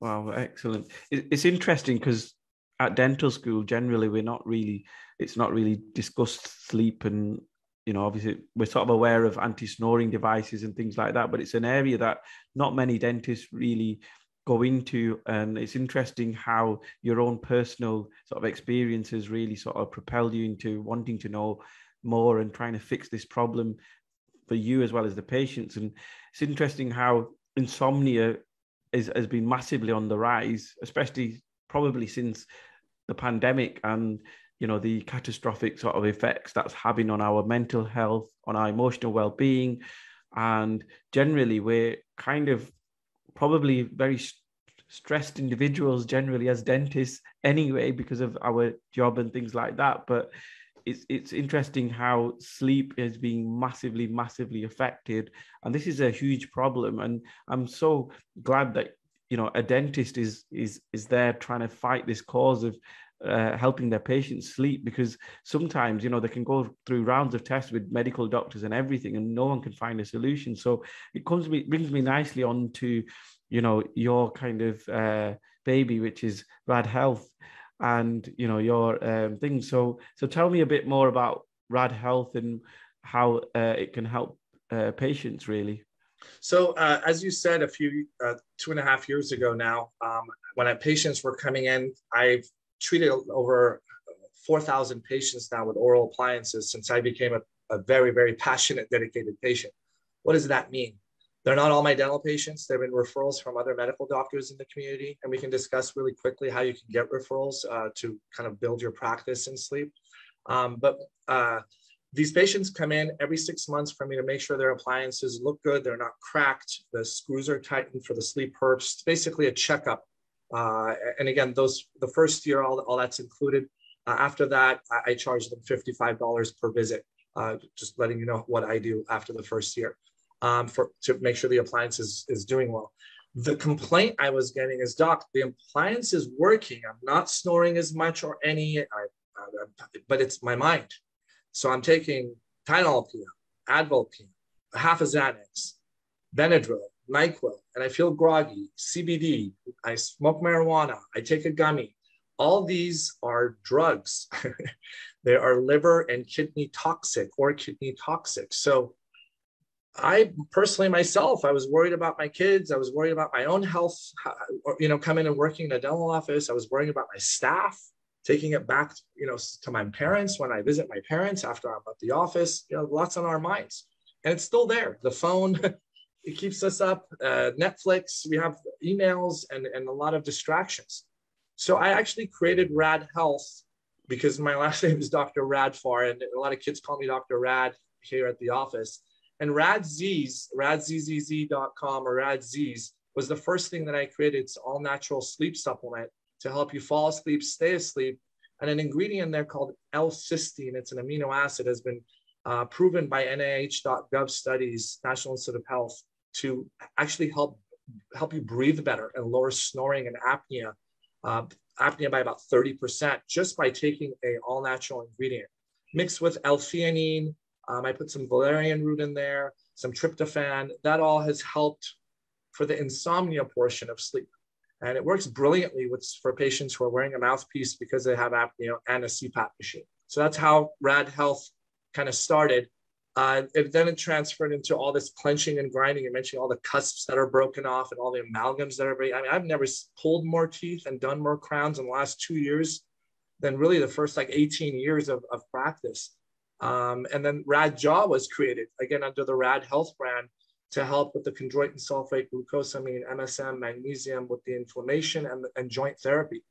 Wow, excellent. It's interesting because at dental school, generally, we're not really, it's not really discussed sleep, and, you know, obviously we're sort of aware of anti-snoring devices and things like that, but it's an area that not many dentists really go into. And it's interesting how your own personal sort of experiences really sort of propelled you into wanting to know more and trying to fix this problem for you as well as the patients. And it's interesting how insomnia has been massively on the rise, especially probably since the pandemic, and you know, the catastrophic sort of effects that's having on our mental health, on our emotional well-being. And generally we're kind of probably very stressed individuals generally as dentists anyway, because of our job and things like that. But it's interesting how sleep is being massively, massively affected. And this is a huge problem. And I'm so glad that, you know, a dentist is there trying to fight this cause of helping their patients sleep, because sometimes, you know, they can go through rounds of tests with medical doctors and everything, and no one can find a solution. So it brings me nicely on to, you know, your kind of baby, which is Rad Health, and, you know, your thing. So tell me a bit more about Rad Health and how it can help patients, really. So as you said, 2.5 years ago now, when our patients were coming in, I've treated over 4,000 patients now with oral appliances since I became a very, very passionate, dedicated patient. What does that mean? They're not all my dental patients. There have been referrals from other medical doctors in the community, and we can discuss really quickly how you can get referrals to kind of build your practice in sleep. These patients come in every 6 months for me to make sure their appliances look good, they're not cracked, the screws are tightened for the Sleep Herbst. It's basically a checkup. And again, the first year, all that's included. After that, I charge them $55 per visit, just letting you know what I do after the first year to make sure the appliance is doing well. The complaint I was getting is, Doc, the appliance is working. I'm not snoring as much or any, but it's my mind. So I'm taking Tylenol PM, Advil PM, half a Xanax, Benadryl, NyQuil, and I feel groggy, CBD, I smoke marijuana, I take a gummy. All these are drugs. They are liver and kidney toxic. So I personally, myself, I was worried about my kids. I was worried about my own health, you know, coming and working in a dental office. I was worrying about my staff, taking it back, you know, to my parents when I visit my parents after I'm at the office. You know, lots on our minds. And it's still there. The phone, it keeps us up. Netflix, we have emails and a lot of distractions. So I actually created Rad Health because my last name is Dr. Radfar, and a lot of kids call me Dr. Rad here at the office. And Radzzz, radzzz.com or Radzzz, was the first thing that I created. It's all natural sleep supplement to help you fall asleep, stay asleep. And an ingredient in there called L-cysteine, it's an amino acid, has been proven by NIH.gov studies, National Institute of Health, to actually help you breathe better and lower snoring and apnea by about 30% just by taking a all-natural ingredient. Mixed with L-theanine, I put some valerian root in there, some tryptophan. That all has helped for the insomnia portion of sleep. And it works brilliantly for patients who are wearing a mouthpiece because they have apnea and a CPAP machine. So that's how Rad Health kind of started. Then it transferred into all this clenching and grinding. You mentioned all the cusps that are broken off and all the amalgams that are breaking. I mean, I've never pulled more teeth and done more crowns in the last 2 years than really the first like 18 years of practice. And then Rad Jaw was created, again, under the Rad Health brand, to help with the chondroitin sulfate, glucosamine, MSM, magnesium, with the inflammation and joint therapy.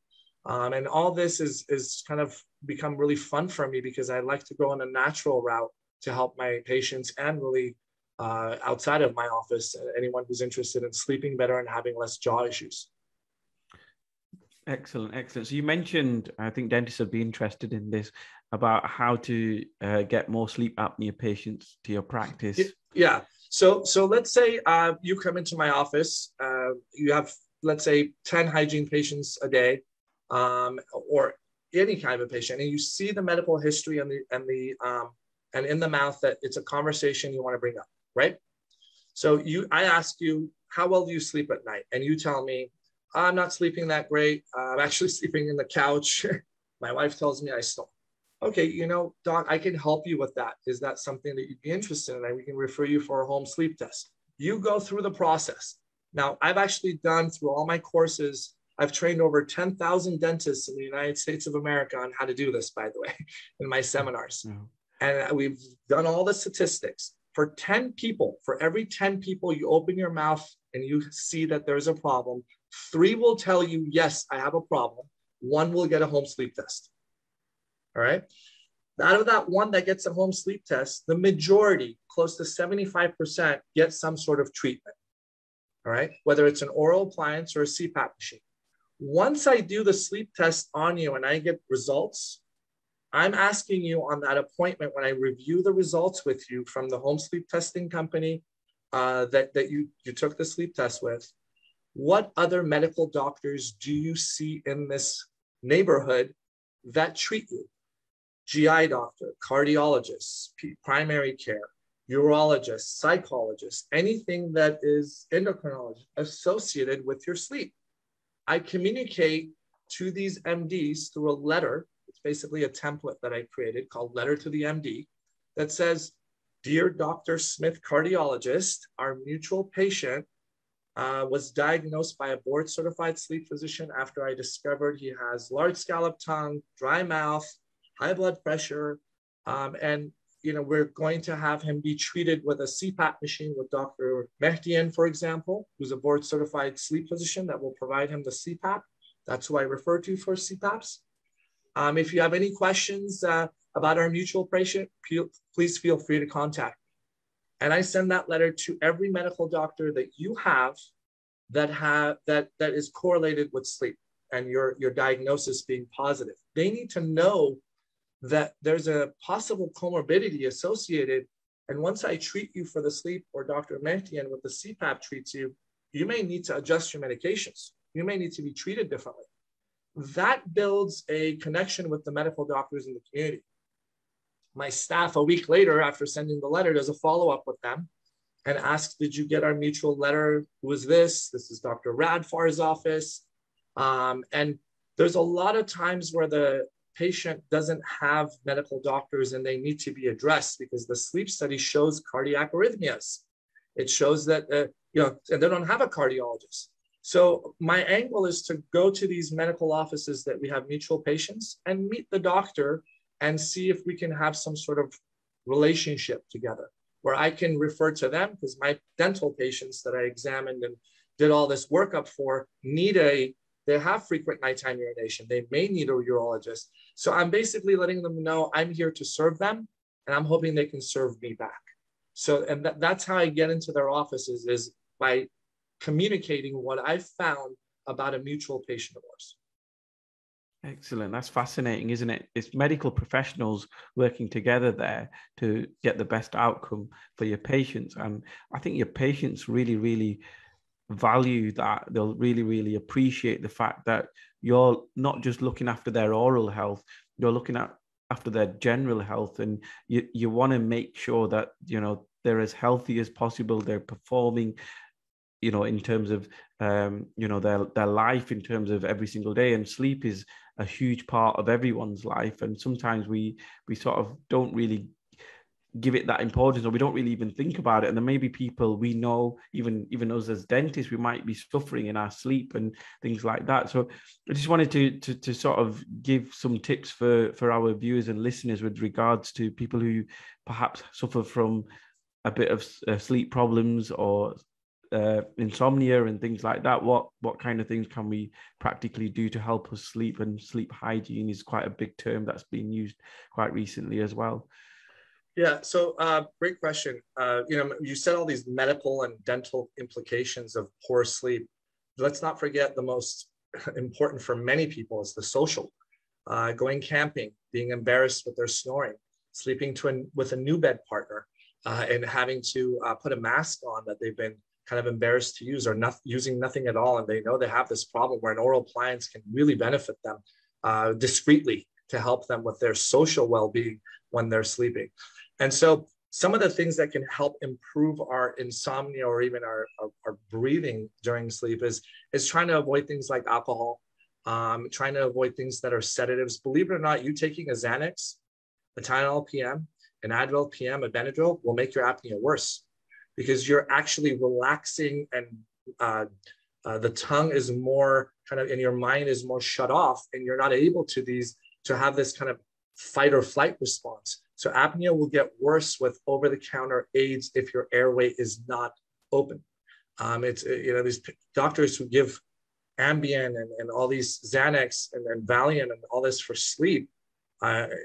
And all this is kind of become really fun for me because I like to go on a natural route to help my patients and really outside of my office, anyone who's interested in sleeping better and having less jaw issues. Excellent, excellent. So you mentioned, I think dentists would be interested in this, about how to get more sleep apnea patients to your practice. Yeah. So let's say you come into my office, you have, let's say, 10 hygiene patients a day, or any kind of patient, and you see the medical history and in the mouth that it's a conversation you want to bring up, right? So I ask you, how well do you sleep at night? And you tell me, I'm not sleeping that great. I'm actually sleeping in the couch. My wife tells me I snore. Okay, doc, I can help you with that. Is that something that you'd be interested in? And we can refer you for a home sleep test. You go through the process. Now, I've actually done through all my courses, I've trained over 10,000 dentists in the United States of America on how to do this, by the way, in my seminars. No. And we've done all the statistics. For every 10 people, you open your mouth and you see that there's a problem. 3 will tell you, yes, I have a problem. 1 will get a home sleep test. All right. Out of that 1 that gets a home sleep test, the majority, close to 75%, get some sort of treatment. All right. Whether it's an oral appliance or a CPAP machine. Once I do the sleep test on you and I get results, I'm asking you on that appointment when I review the results with you from the home sleep testing company that you took the sleep test with. What other medical doctors do you see in this neighborhood that treat you? GI doctor, cardiologists, primary care, urologists, psychologists, anything that is endocrinology associated with your sleep. I communicate to these MDs through a letter. It's basically a template that I created called Letter to the MD that says, Dear Dr. Smith, cardiologist, our mutual patient, was diagnosed by a board-certified sleep physician after I discovered he has large scalloped tongue, dry mouth, high blood pressure, and we're going to have him be treated with a CPAP machine with Dr. Mehdian, for example, who's a board-certified sleep physician that will provide him the CPAP. That's who I refer to for CPAPs. If you have any questions about our mutual patient, please feel free to contact me. And I send that letter to every medical doctor that you have that is correlated with sleep and your diagnosis being positive. They need to know that there's a possible comorbidity associated. And once I treat you for the sleep or Dr. Mehdian with the CPAP treats you, you may need to adjust your medications. You may need to be treated differently. That builds a connection with the medical doctors in the community. My staff, a week later, after sending the letter, does a follow-up with them and asks, did you get our mutual letter? Who is this? This is Dr. Radfar's office. And there's a lot of times where the patient doesn't have medical doctors and they need to be addressed because the sleep study shows cardiac arrhythmias. It shows that, and they don't have a cardiologist. So my angle is to go to these medical offices that we have mutual patients and meet the doctor and see if we can have some sort of relationship together where I can refer to them because my dental patients that I examined and did all this workup for they have frequent nighttime urination. They may need a urologist. So I'm basically letting them know I'm here to serve them and I'm hoping they can serve me back. So, and that's how I get into their offices is by communicating what I found about a mutual patient of ours. Excellent. That's fascinating, isn't it? It's medical professionals working together there to get the best outcome for your patients. And I think your patients really, really value that. They'll really, really appreciate the fact that you're not just looking after their oral health, you're looking after their general health. And you want to make sure that, they're as healthy as possible. They're performing, in terms of, their life in terms of every single day. And sleep is a huge part of everyone's life. And sometimes we sort of don't really give it that importance, or we don't really even think about it. And there may be people we know, even us as dentists, we might be suffering in our sleep and things like that. So I just wanted to sort of give some tips for our viewers and listeners with regards to people who perhaps suffer from a bit of sleep problems or insomnia and things like that. What kind of things can we practically do to help us sleep? And sleep hygiene is quite a big term that's been used quite recently as well. Yeah, so great question. You know, you said all these medical and dental implications of poor sleep. Let's not forget the most important for many people is the social. Going camping, being embarrassed with their snoring, sleeping with a new bed partner, and having to put a mask on that they've been kind of embarrassed to use, or not using nothing at all, and they know they have this problem, where an oral appliance can really benefit them discreetly to help them with their social well-being when they're sleeping. And so some of the things that can help improve our insomnia or even our breathing during sleep is trying to avoid things like alcohol, trying to avoid things that are sedatives. Believe it or not, you taking a Xanax, a Tylenol PM, an Advil PM, a Benadryl will make your apnea worse, because you're actually relaxing, and the tongue is more kind of, and your mind is more shut off, and you're not able to have this kind of fight or flight response. So apnea will get worse with over-the-counter aids if your airway is not open. It's, you know, these doctors who give Ambien and all these Xanax and Valium and all this for sleep, or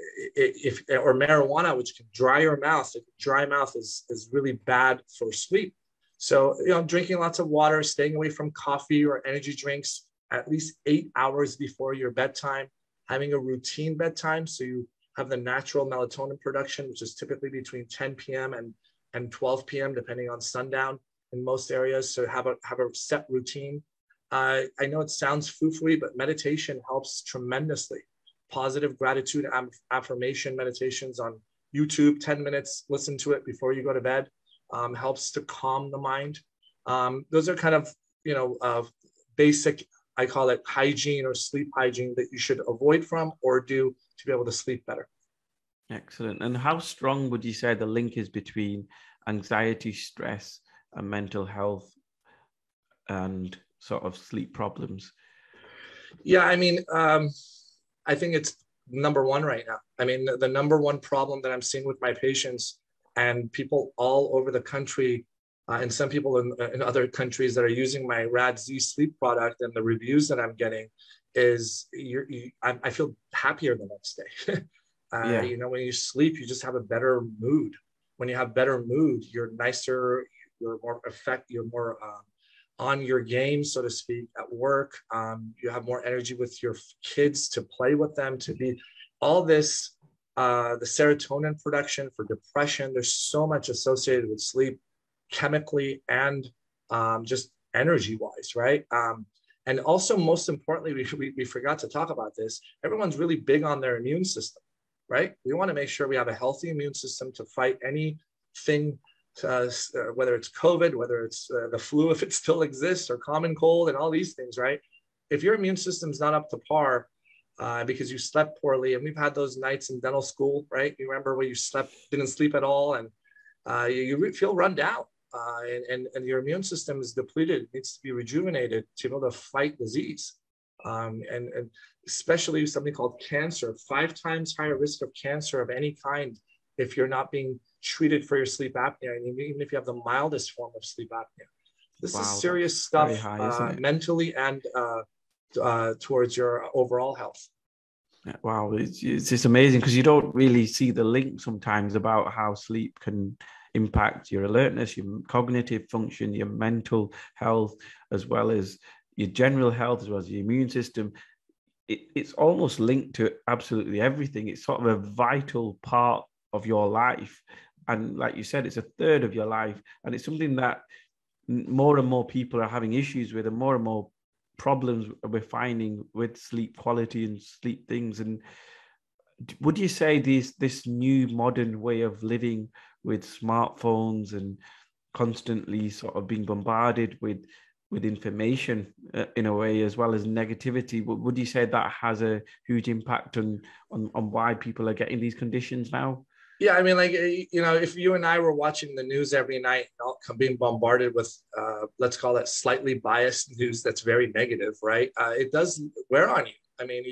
marijuana, which can dry your mouth. Like, dry mouth is really bad for sleep. So, you know, drinking lots of water, staying away from coffee or energy drinks at least 8 hours before your bedtime, having a routine bedtime so you have the natural melatonin production, which is typically between 10 p.m. and 12 p.m., depending on sundown in most areas. So have a set routine. I know it sounds foo-foo-y, but meditation helps tremendously. Positive gratitude affirmation meditations on YouTube, 10 minutes, listen to it before you go to bed, helps to calm the mind. Those are kind of, you know, basic, I call it hygiene or sleep hygiene, that you should avoid from or do to be able to sleep better. Excellent. And how strong would you say the link is between anxiety, stress, and mental health and sort of sleep problems? Yeah, I mean, I think it's number one right now. I mean, the number one problem that I'm seeing with my patients, and people all over the country, and some people in other countries that are using my Radzzz sleep product, and the reviews that I'm getting is I feel happier the next day. Yeah. You know, when you sleep, you just have a better mood. When you have better mood, you're nicer, you're more effective, you're more on your game, so to speak, at work. You have more energy with your kids, to play with them, to be all this, the serotonin production for depression. There's so much associated with sleep, chemically and just energy wise, right? And also, most importantly, we forgot to talk about this. Everyone's really big on their immune system, right? We want to make sure we have a healthy immune system to fight anything, whether it's COVID, whether it's the flu, if it still exists, or common cold, and all these things, right? If your immune system's not up to par because you slept poorly, and we've had those nights in dental school, right? You remember where you didn't sleep at all, and you feel run down, and your immune system is depleted. It needs to be rejuvenated to be able to fight disease, and especially something called cancer. 5 times higher risk of cancer of any kind if you're not being treated for your sleep apnea, and even if you have the mildest form of sleep apnea. This is serious stuff, high, mentally and towards your overall health. Wow, it's just amazing, because you don't really see the link sometimes about how sleep can impact your alertness, your cognitive function, your mental health, as well as your general health, as well as your immune system. It's almost linked to absolutely everything. It's sort of a vital part of your life. And like you said, it's a third of your life. And it's something that more and more people are having issues with, and more problems we're finding with sleep quality and sleep things. And would you say this new modern way of living with smartphones and constantly sort of being bombarded with information in a way, as well as negativity, would you say that has a huge impact on why people are getting these conditions now? Yeah, I mean, like, you know, if you and I were watching the news every night, being bombarded with, let's call it slightly biased news that's very negative, right? It does wear on you. I mean,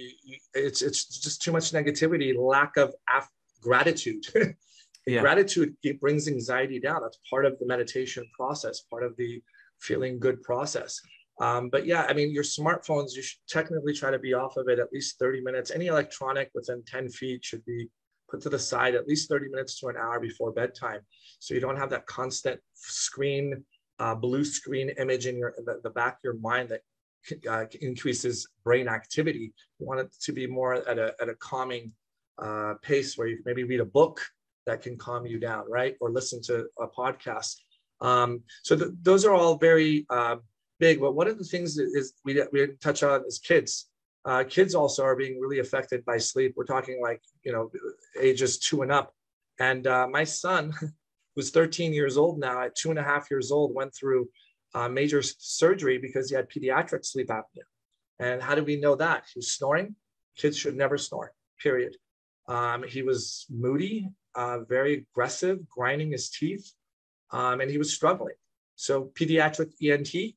it's just too much negativity, lack of gratitude. Yeah. Gratitude brings anxiety down. That's part of the meditation process, part of the feeling good process. But yeah, I mean, your smartphones, you should technically try to be off of it at least 30 minutes. Any electronic within 10 feet should be put to the side at least 30 minutes to an hour before bedtime, so you don't have that constant screen, blue screen image in the back of your mind that increases brain activity. You want it to be more at a calming pace where you can maybe read a book that can calm you down, right? Or listen to a podcast. So those are all very big. But one of the things that is we didn't touch on is kids. Kids also are being really affected by sleep. We're talking like, you know, ages 2 and up. And my son, who's 13 years old now, at 2.5 years old, went through major surgery because he had pediatric sleep apnea. And how do we know that? He was snoring. Kids should never snore, period. He was moody, very aggressive, grinding his teeth, and he was struggling. So pediatric ENT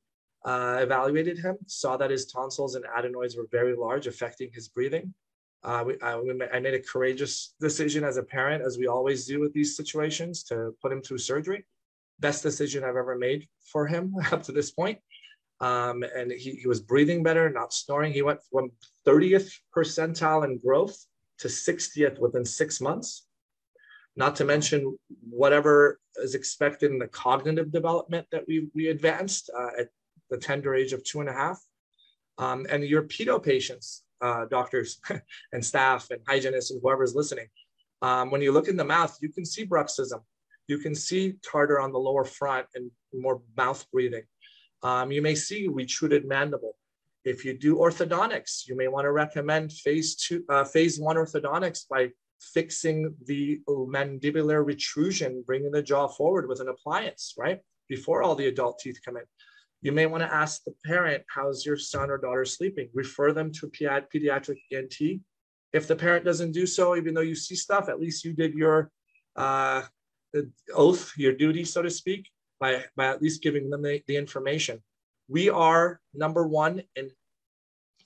evaluated him, saw that his tonsils and adenoids were very large, affecting his breathing. I made a courageous decision as a parent, as we always do with these situations, to put him through surgery. Best decision I've ever made for him up to this point. And he was breathing better, not snoring. He went from 30th percentile in growth to 60th within 6 months. Not to mention whatever is expected in the cognitive development that we advanced at the tender age of 2.5. And your pedo patients, doctors and staff and hygienists and whoever's listening, when you look in the mouth, you can see bruxism. You can see tartar on the lower front and more mouth breathing. You may see retruded mandible. If you do orthodontics, you may want to recommend phase one orthodontics by fixing the mandibular retrusion, bringing the jaw forward with an appliance, right? Before all the adult teeth come in. You may want to ask the parent, how's your son or daughter sleeping? Refer them to a pediatric ENT. If the parent doesn't do so, even though you see stuff, at least you did your oath, your duty, so to speak, by at least giving them the information. We are number one in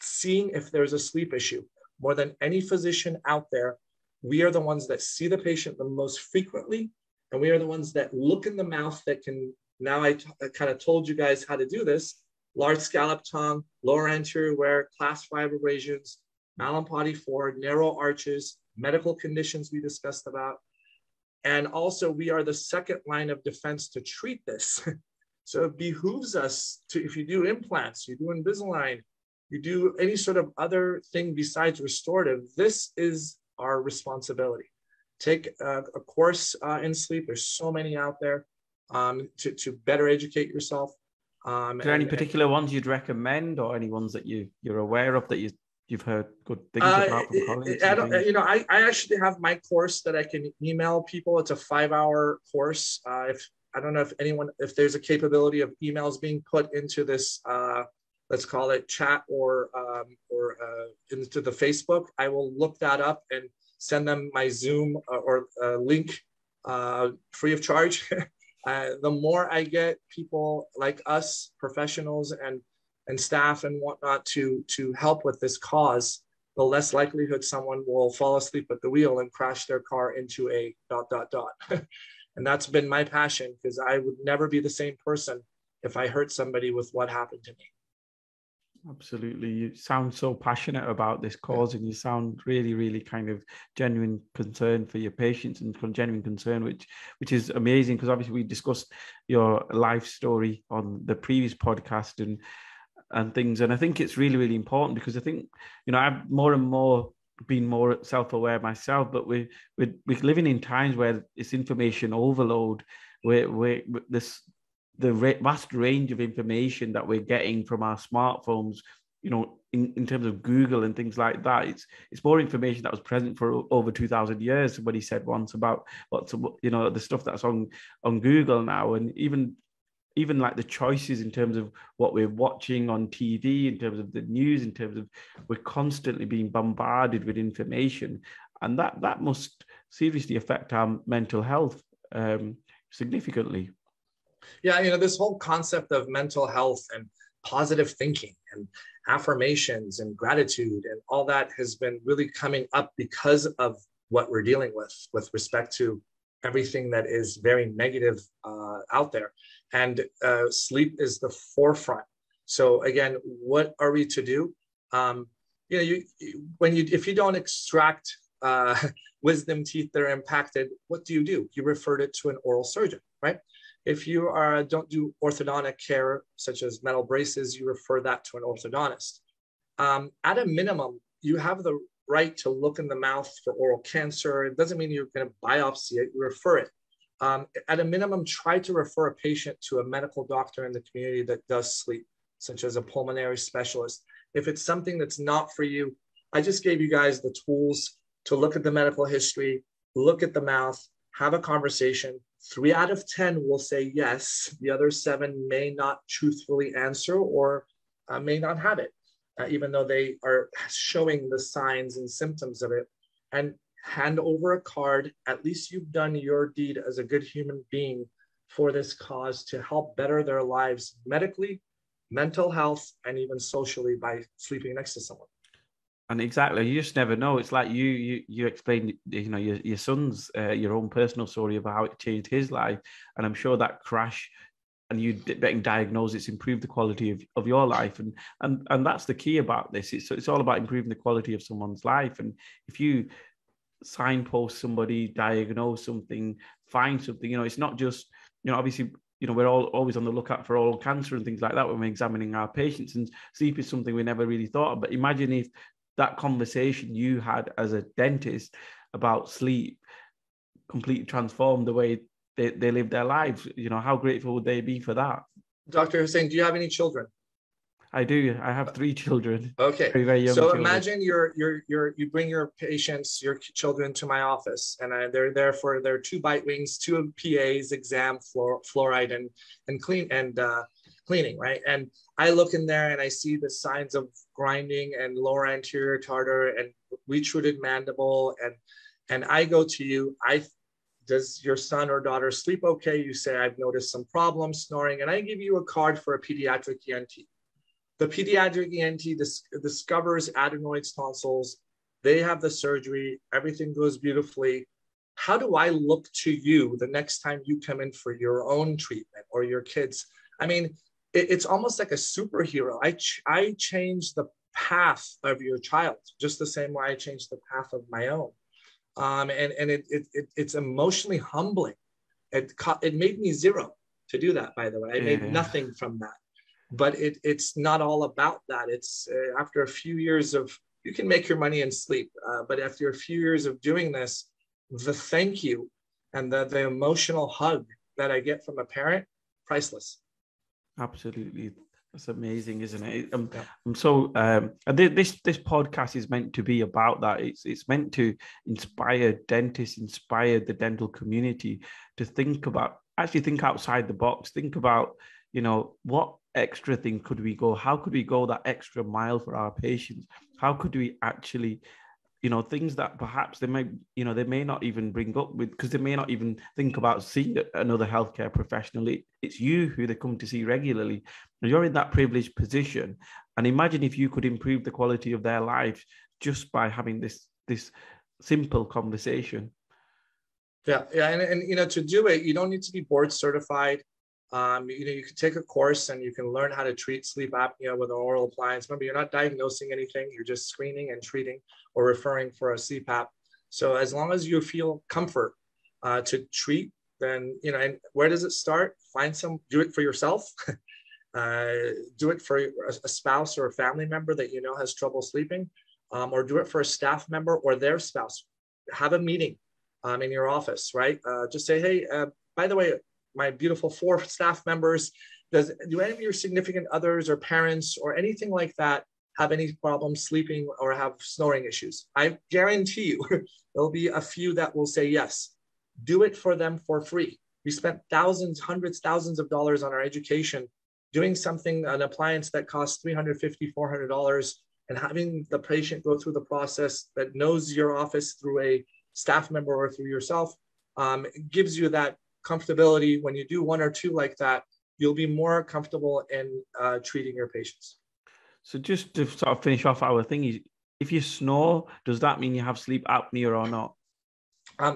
seeing if there's a sleep issue. More than any physician out there, we are the ones that see the patient the most frequently, and we are the ones that look in the mouth that can, now I kind of told you guys how to do this, large scallop tongue, lower anterior wear, class 5 abrasions, Mallampati 4, narrow arches, medical conditions we discussed about. And also we are the second line of defense to treat this. So it behooves us to, if you do implants, you do Invisalign, you do any sort of other thing besides restorative, this is our responsibility. Take a course in sleep. There's so many out there to better educate yourself. Are there any particular ones you'd recommend, or any ones that you're aware of that you've heard good things about from colleagues? I actually have my course that I can email people. It's a 5-hour course. I don't know if there's a capability of emails being put into this, let's call it chat, or into the Facebook. I will look that up and send them my Zoom or link free of charge. The more I get people like us, professionals and staff and whatnot to help with this cause, the less likelihood someone will fall asleep at the wheel and crash their car into a ... And that's been my passion, because I would never be the same person if I hurt somebody with what happened to me. Absolutely. You sound so passionate about this cause, and you sound really, really kind of genuine concern for your patients and genuine concern, which is amazing, because obviously we discussed your life story on the previous podcast and things. And I think it's really, really important, because I think, you know, I've more and more been more self-aware myself, but we're living in times where it's information overload, where this, the vast range of information that we're getting from our smartphones, you know, in terms of Google and things like that, it's more information that was present for over 2,000 years. Somebody said once about what's, you know, the stuff that's on Google now, and even like the choices in terms of what we're watching on TV, in terms of the news, in terms of we're constantly being bombarded with information, and that must seriously affect our mental health significantly. Yeah, you know, this whole concept of mental health and positive thinking and affirmations and gratitude and all that has been really coming up because of what we're dealing with respect to everything that is very negative out there. And sleep is the forefront. So again, what are we to do? If you don't extract wisdom teeth that are impacted, what do? You referred it to an oral surgeon, right? If you don't do orthodontic care, such as metal braces, you refer that to an orthodontist. At a minimum, you have the right to look in the mouth for oral cancer. It doesn't mean you're going to biopsy it, you refer it. At a minimum, try to refer a patient to a medical doctor in the community that does sleep, such as a pulmonary specialist. If it's something that's not for you, I just gave you guys the tools to look at the medical history, look at the mouth, have a conversation. 3 out of 10 will say yes. The other 7 may not truthfully answer or may not have it, even though they are showing the signs and symptoms of it. And hand over a card. At least you've done your deed as a good human being for this cause to help better their lives medically, mental health, and even socially by sleeping next to someone. And exactly, you just never know. It's like you explained, you know, your son's your own personal story about how it changed his life, and I'm sure that crash and you being diagnosed, it's improved the quality of your life, and that's the key about this. It's all about improving the quality of someone's life, and if you signpost somebody, diagnose something, find something, you know, it's not just, you know, obviously, you know, we're all always on the lookout for oral cancer and things like that when we're examining our patients, and sleep is something we never really thought of. But imagine if that conversation you had as a dentist about sleep completely transformed the way they live their lives. You know, how grateful would they be for that? Dr. Hussain, do you have any children? I do. I have 3 children. Okay. Very, very young so children. Imagine you bring your patients, your children to my office, and they're there for their 2 bite wings, 2 PAs, exam, fluoride, and cleaning, right? And I look in there and I see the signs of grinding and lower anterior tartar and retruded mandible, and I go to you. Does your son or daughter sleep okay? You say, I've noticed some problems, snoring, and I give you a card for a pediatric ENT. The pediatric ENT discovers adenoids, tonsils. They have the surgery. Everything goes beautifully. How do I look to you the next time you come in for your own treatment or your kids? I mean, it's almost like a superhero. I change the path of your child just the same way I changed the path of my own. And it's emotionally humbling. It made me 0 to do that, by the way. I made nothing from that. But it's not all about that. It's after a few years of, you can make your money and sleep, but after a few years of doing this, the thank you and the emotional hug that I get from a parent, priceless. Absolutely. That's amazing, isn't it? This podcast is meant to be about that. It's meant to inspire dentists, inspire the dental community to think outside the box, think about, you know, what extra thing could we go? How could we go that extra mile for our patients? How could we actually, you know, things that perhaps they may not even bring up with, because they may not even think about seeing another healthcare professional. It's you who they come to see regularly. And you're in that privileged position. And imagine if you could improve the quality of their lives just by having this simple conversation. Yeah. And you know, to do it, you don't need to be board certified. You know, you can take a course and you can learn how to treat sleep apnea with an oral appliance. Remember, you're not diagnosing anything. You're just screening and treating or referring for a CPAP. So as long as you feel comfort to treat, then, you know, and where does it start? Do it for yourself. Do it for a spouse or a family member that you know has trouble sleeping, or do it for a staff member or their spouse. Have a meeting in your office, right? Just say, hey, by the way, my beautiful 4 staff members, do any of your significant others or parents or anything like that have any problems sleeping or have snoring issues? I guarantee you, there'll be a few that will say yes. Do it for them for free. We spent hundreds, thousands of dollars on our education, doing something, an appliance that costs $350, $400, and having the patient go through the process that knows your office through a staff member or through yourself, gives you that comfortability. When you do 1 or 2 like that, you'll be more comfortable in treating your patients. So just to sort of finish off our thing, if you snore, does that mean you have sleep apnea or not?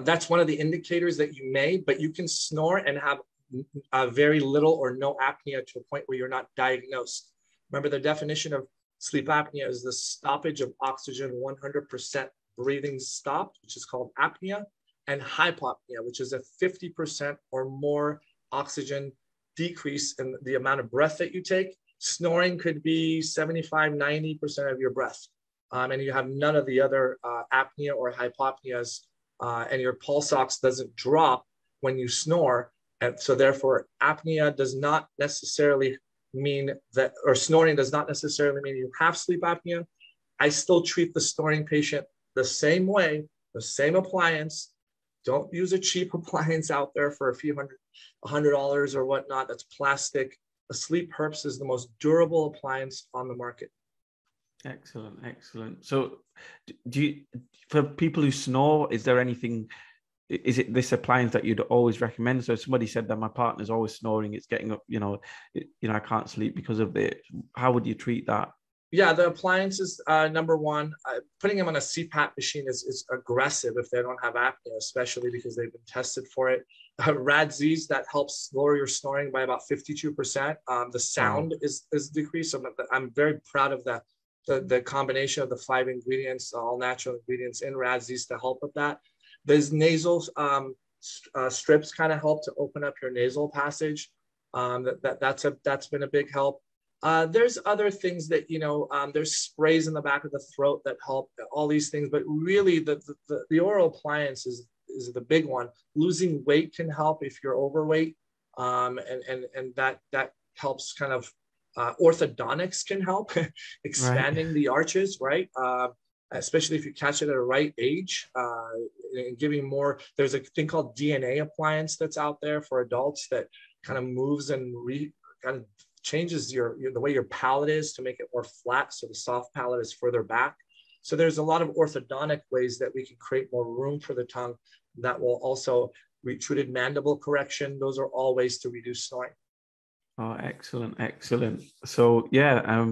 That's one of the indicators that you may, but you can snore and have very little or no apnea to a point where you're not diagnosed. Remember, the definition of sleep apnea is the stoppage of oxygen 100% breathing stopped, which is called apnea, and hypopnea, which is a 50% or more oxygen decrease in the amount of breath that you take. Snoring could be 75, 90% of your breath. And you have none of the other apnea or hypopneas, and your pulse ox doesn't drop when you snore. And so therefore, apnea does not necessarily mean that, or snoring does not necessarily mean you have sleep apnea. I still treat the snoring patient the same way, the same appliance. Don't use a cheap appliance out there for a few $100 or whatnot. That's plastic. A Sleep Herbst is the most durable appliance on the market. Excellent, excellent. So do you, for people who snore, is there anything, is it this appliance that you'd always recommend? So if somebody said that my partner's always snoring, it's getting up, I can't sleep because of it. How would you treat that? Yeah, the appliance is number one. Putting them on a CPAP machine is aggressive if they don't have apnea, especially because they've been tested for it. Radzzz, that helps lower your snoring by about 52%. The sound is decreased. I'm very proud of the combination of the 5 ingredients, all natural ingredients in Radzzz to help with that. Those nasal strips kind of help to open up your nasal passage. That's been a big help. There's other things that, there's sprays in the back of the throat that help, all these things, but really the oral appliance is the big one. Losing weight can help if you're overweight, and that helps kind of, orthodontics can help, expanding the arches, right? Especially if you catch it at a right age, and giving more. There's a thing called DNA appliance that's out there for adults that kind of moves and changes the way your palate is to make it more flat, so the soft palate is further back. So there's a lot of orthodontic ways that we can create more room for the tongue that will also retreated mandible correction. Those are all ways to reduce snoring. Oh, excellent, excellent. So yeah,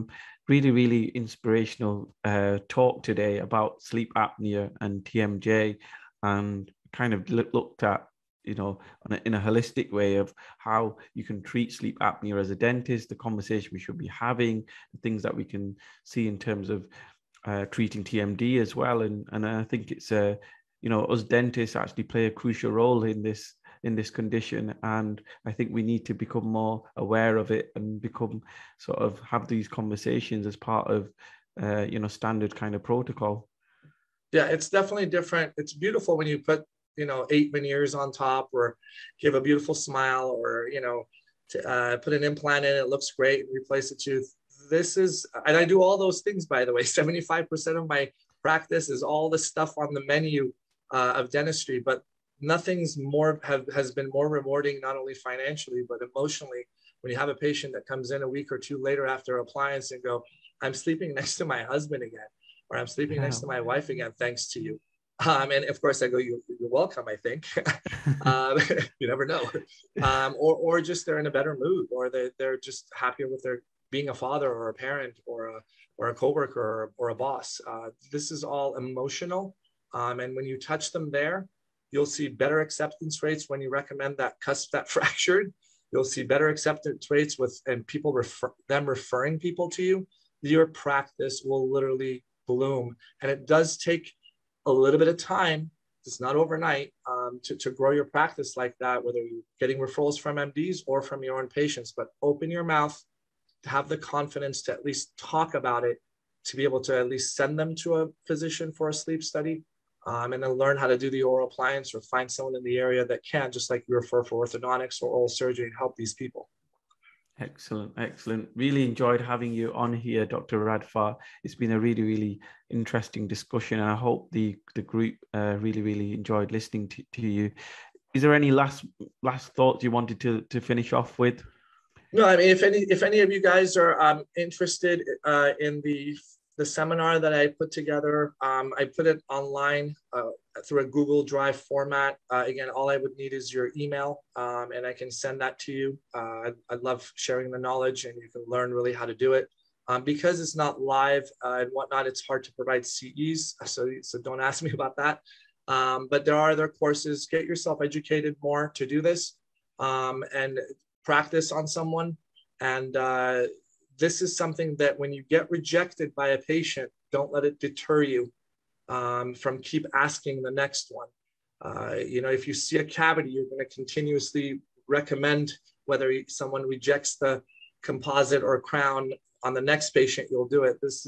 really, really inspirational talk today about sleep apnea and TMJ, and kind of looked at, in a holistic way of how you can treat sleep apnea as a dentist, the conversation we should be having, the things that we can see in terms of treating TMD as well. And I think it's, us dentists actually play a crucial role in this condition. And I think we need to become more aware of it and have these conversations as part of, standard kind of protocol. Yeah, it's definitely different. It's beautiful when you put 8 veneers on top, or give a beautiful smile, or put an implant in. It looks great, and replace a tooth. And I do all those things, by the way. 75% of my practice is all the stuff on the menu of dentistry, but nothing's has been more rewarding, not only financially but emotionally, when you have a patient that comes in a week or two later after appliance and go, "I'm sleeping next to my husband again," or "I'm sleeping next to my wife again, thanks to you." And of course I go, you're welcome, I think. You never know. Or just they're in a better mood, or they're just happier with their being a father or a parent or a coworker or a boss. This is all emotional. And when you touch them there, you'll see better acceptance rates. When you recommend that cusp that fractured, you'll see better acceptance rates and people referring people to you. Your practice will literally bloom. And it does take a little bit of time. It's not overnight to grow your practice like that, whether you're getting referrals from MDs or from your own patients. But open your mouth, have the confidence to at least talk about it, to be able to at least send them to a physician for a sleep study, and then learn how to do the oral appliance, or find someone in the area that can, just like you refer for orthodontics or oral surgery, and help these people. Excellent, excellent. Really enjoyed having you on here, Dr. Radfar. It's been a really, really interesting discussion, and I hope the group really, really enjoyed listening to you. Is there any last thoughts you wanted to finish off with? No, I mean, if any of you guys are interested in the seminar that I put together, I put it online through a Google Drive format. Again, all I would need is your email, and I can send that to you. I love sharing the knowledge, and you can learn really how to do it. Because it's not live and whatnot, it's hard to provide CEs, so don't ask me about that. But there are other courses. Get yourself educated more to do this, and practice on someone. And this is something that when you get rejected by a patient, don't let it deter you. from keep asking the next one. If you see a cavity, you're going to continuously recommend whether someone rejects the composite or crown on the next patient, you'll do it. This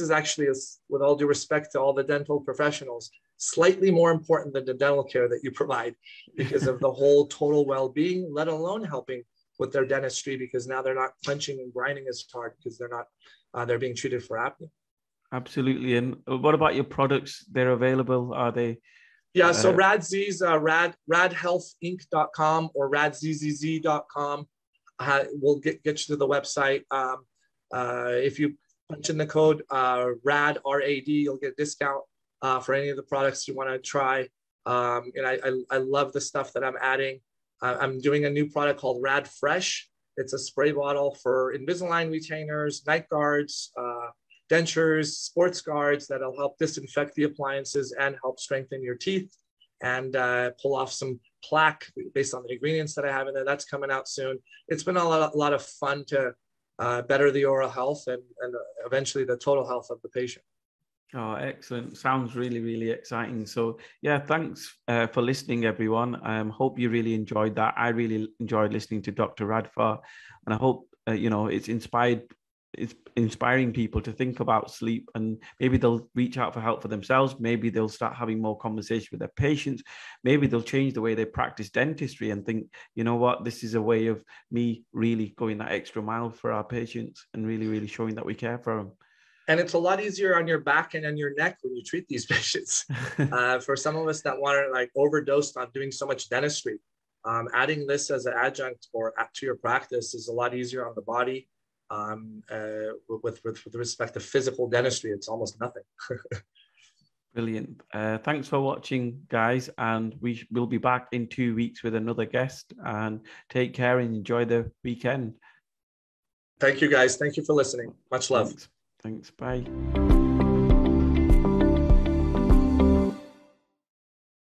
is actually, with all due respect to all the dental professionals, slightly more important than the dental care that you provide because of the whole total well-being, let alone helping with their dentistry, because now they're not clenching and grinding as hard because they're not, they're being treated for apnea. Absolutely. And what about your products? They're available. Are they? Yeah. So Radzzz, radhealthinc.com or radzzz.com will get you to the website. If you punch in the code RAD, R-A-D, you'll get a discount for any of the products you want to try. And I love the stuff that I'm adding. I'm doing a new product called Rad Fresh. It's a spray bottle for Invisalign retainers, night guards, dentures, sports guards that'll help disinfect the appliances and help strengthen your teeth and pull off some plaque based on the ingredients that I have in there. That's coming out soon. It's been a lot of fun to better the oral health and eventually the total health of the patient. Oh, excellent. Sounds really, really exciting. So yeah, thanks for listening, everyone. I hope you really enjoyed that. I really enjoyed listening to Dr. Radfar, and I hope, it's inspiring people to think about sleep, and maybe they'll reach out for help for themselves. Maybe they'll start having more conversation with their patients. Maybe they'll change the way they practice dentistry and think, you know what, this is a way of me really going that extra mile for our patients and really, really showing that we care for them. And it's a lot easier on your back and on your neck when you treat these patients. For some of us that want to overdose on doing so much dentistry, adding this as an adjunct or to your practice is a lot easier on the body. With respect to physical dentistry, it's almost nothing. Brilliant. Thanks for watching, guys. And we will be back in 2 weeks with another guest, and take care and enjoy the weekend. Thank you, guys. Thank you for listening. Much love. Thanks. Bye.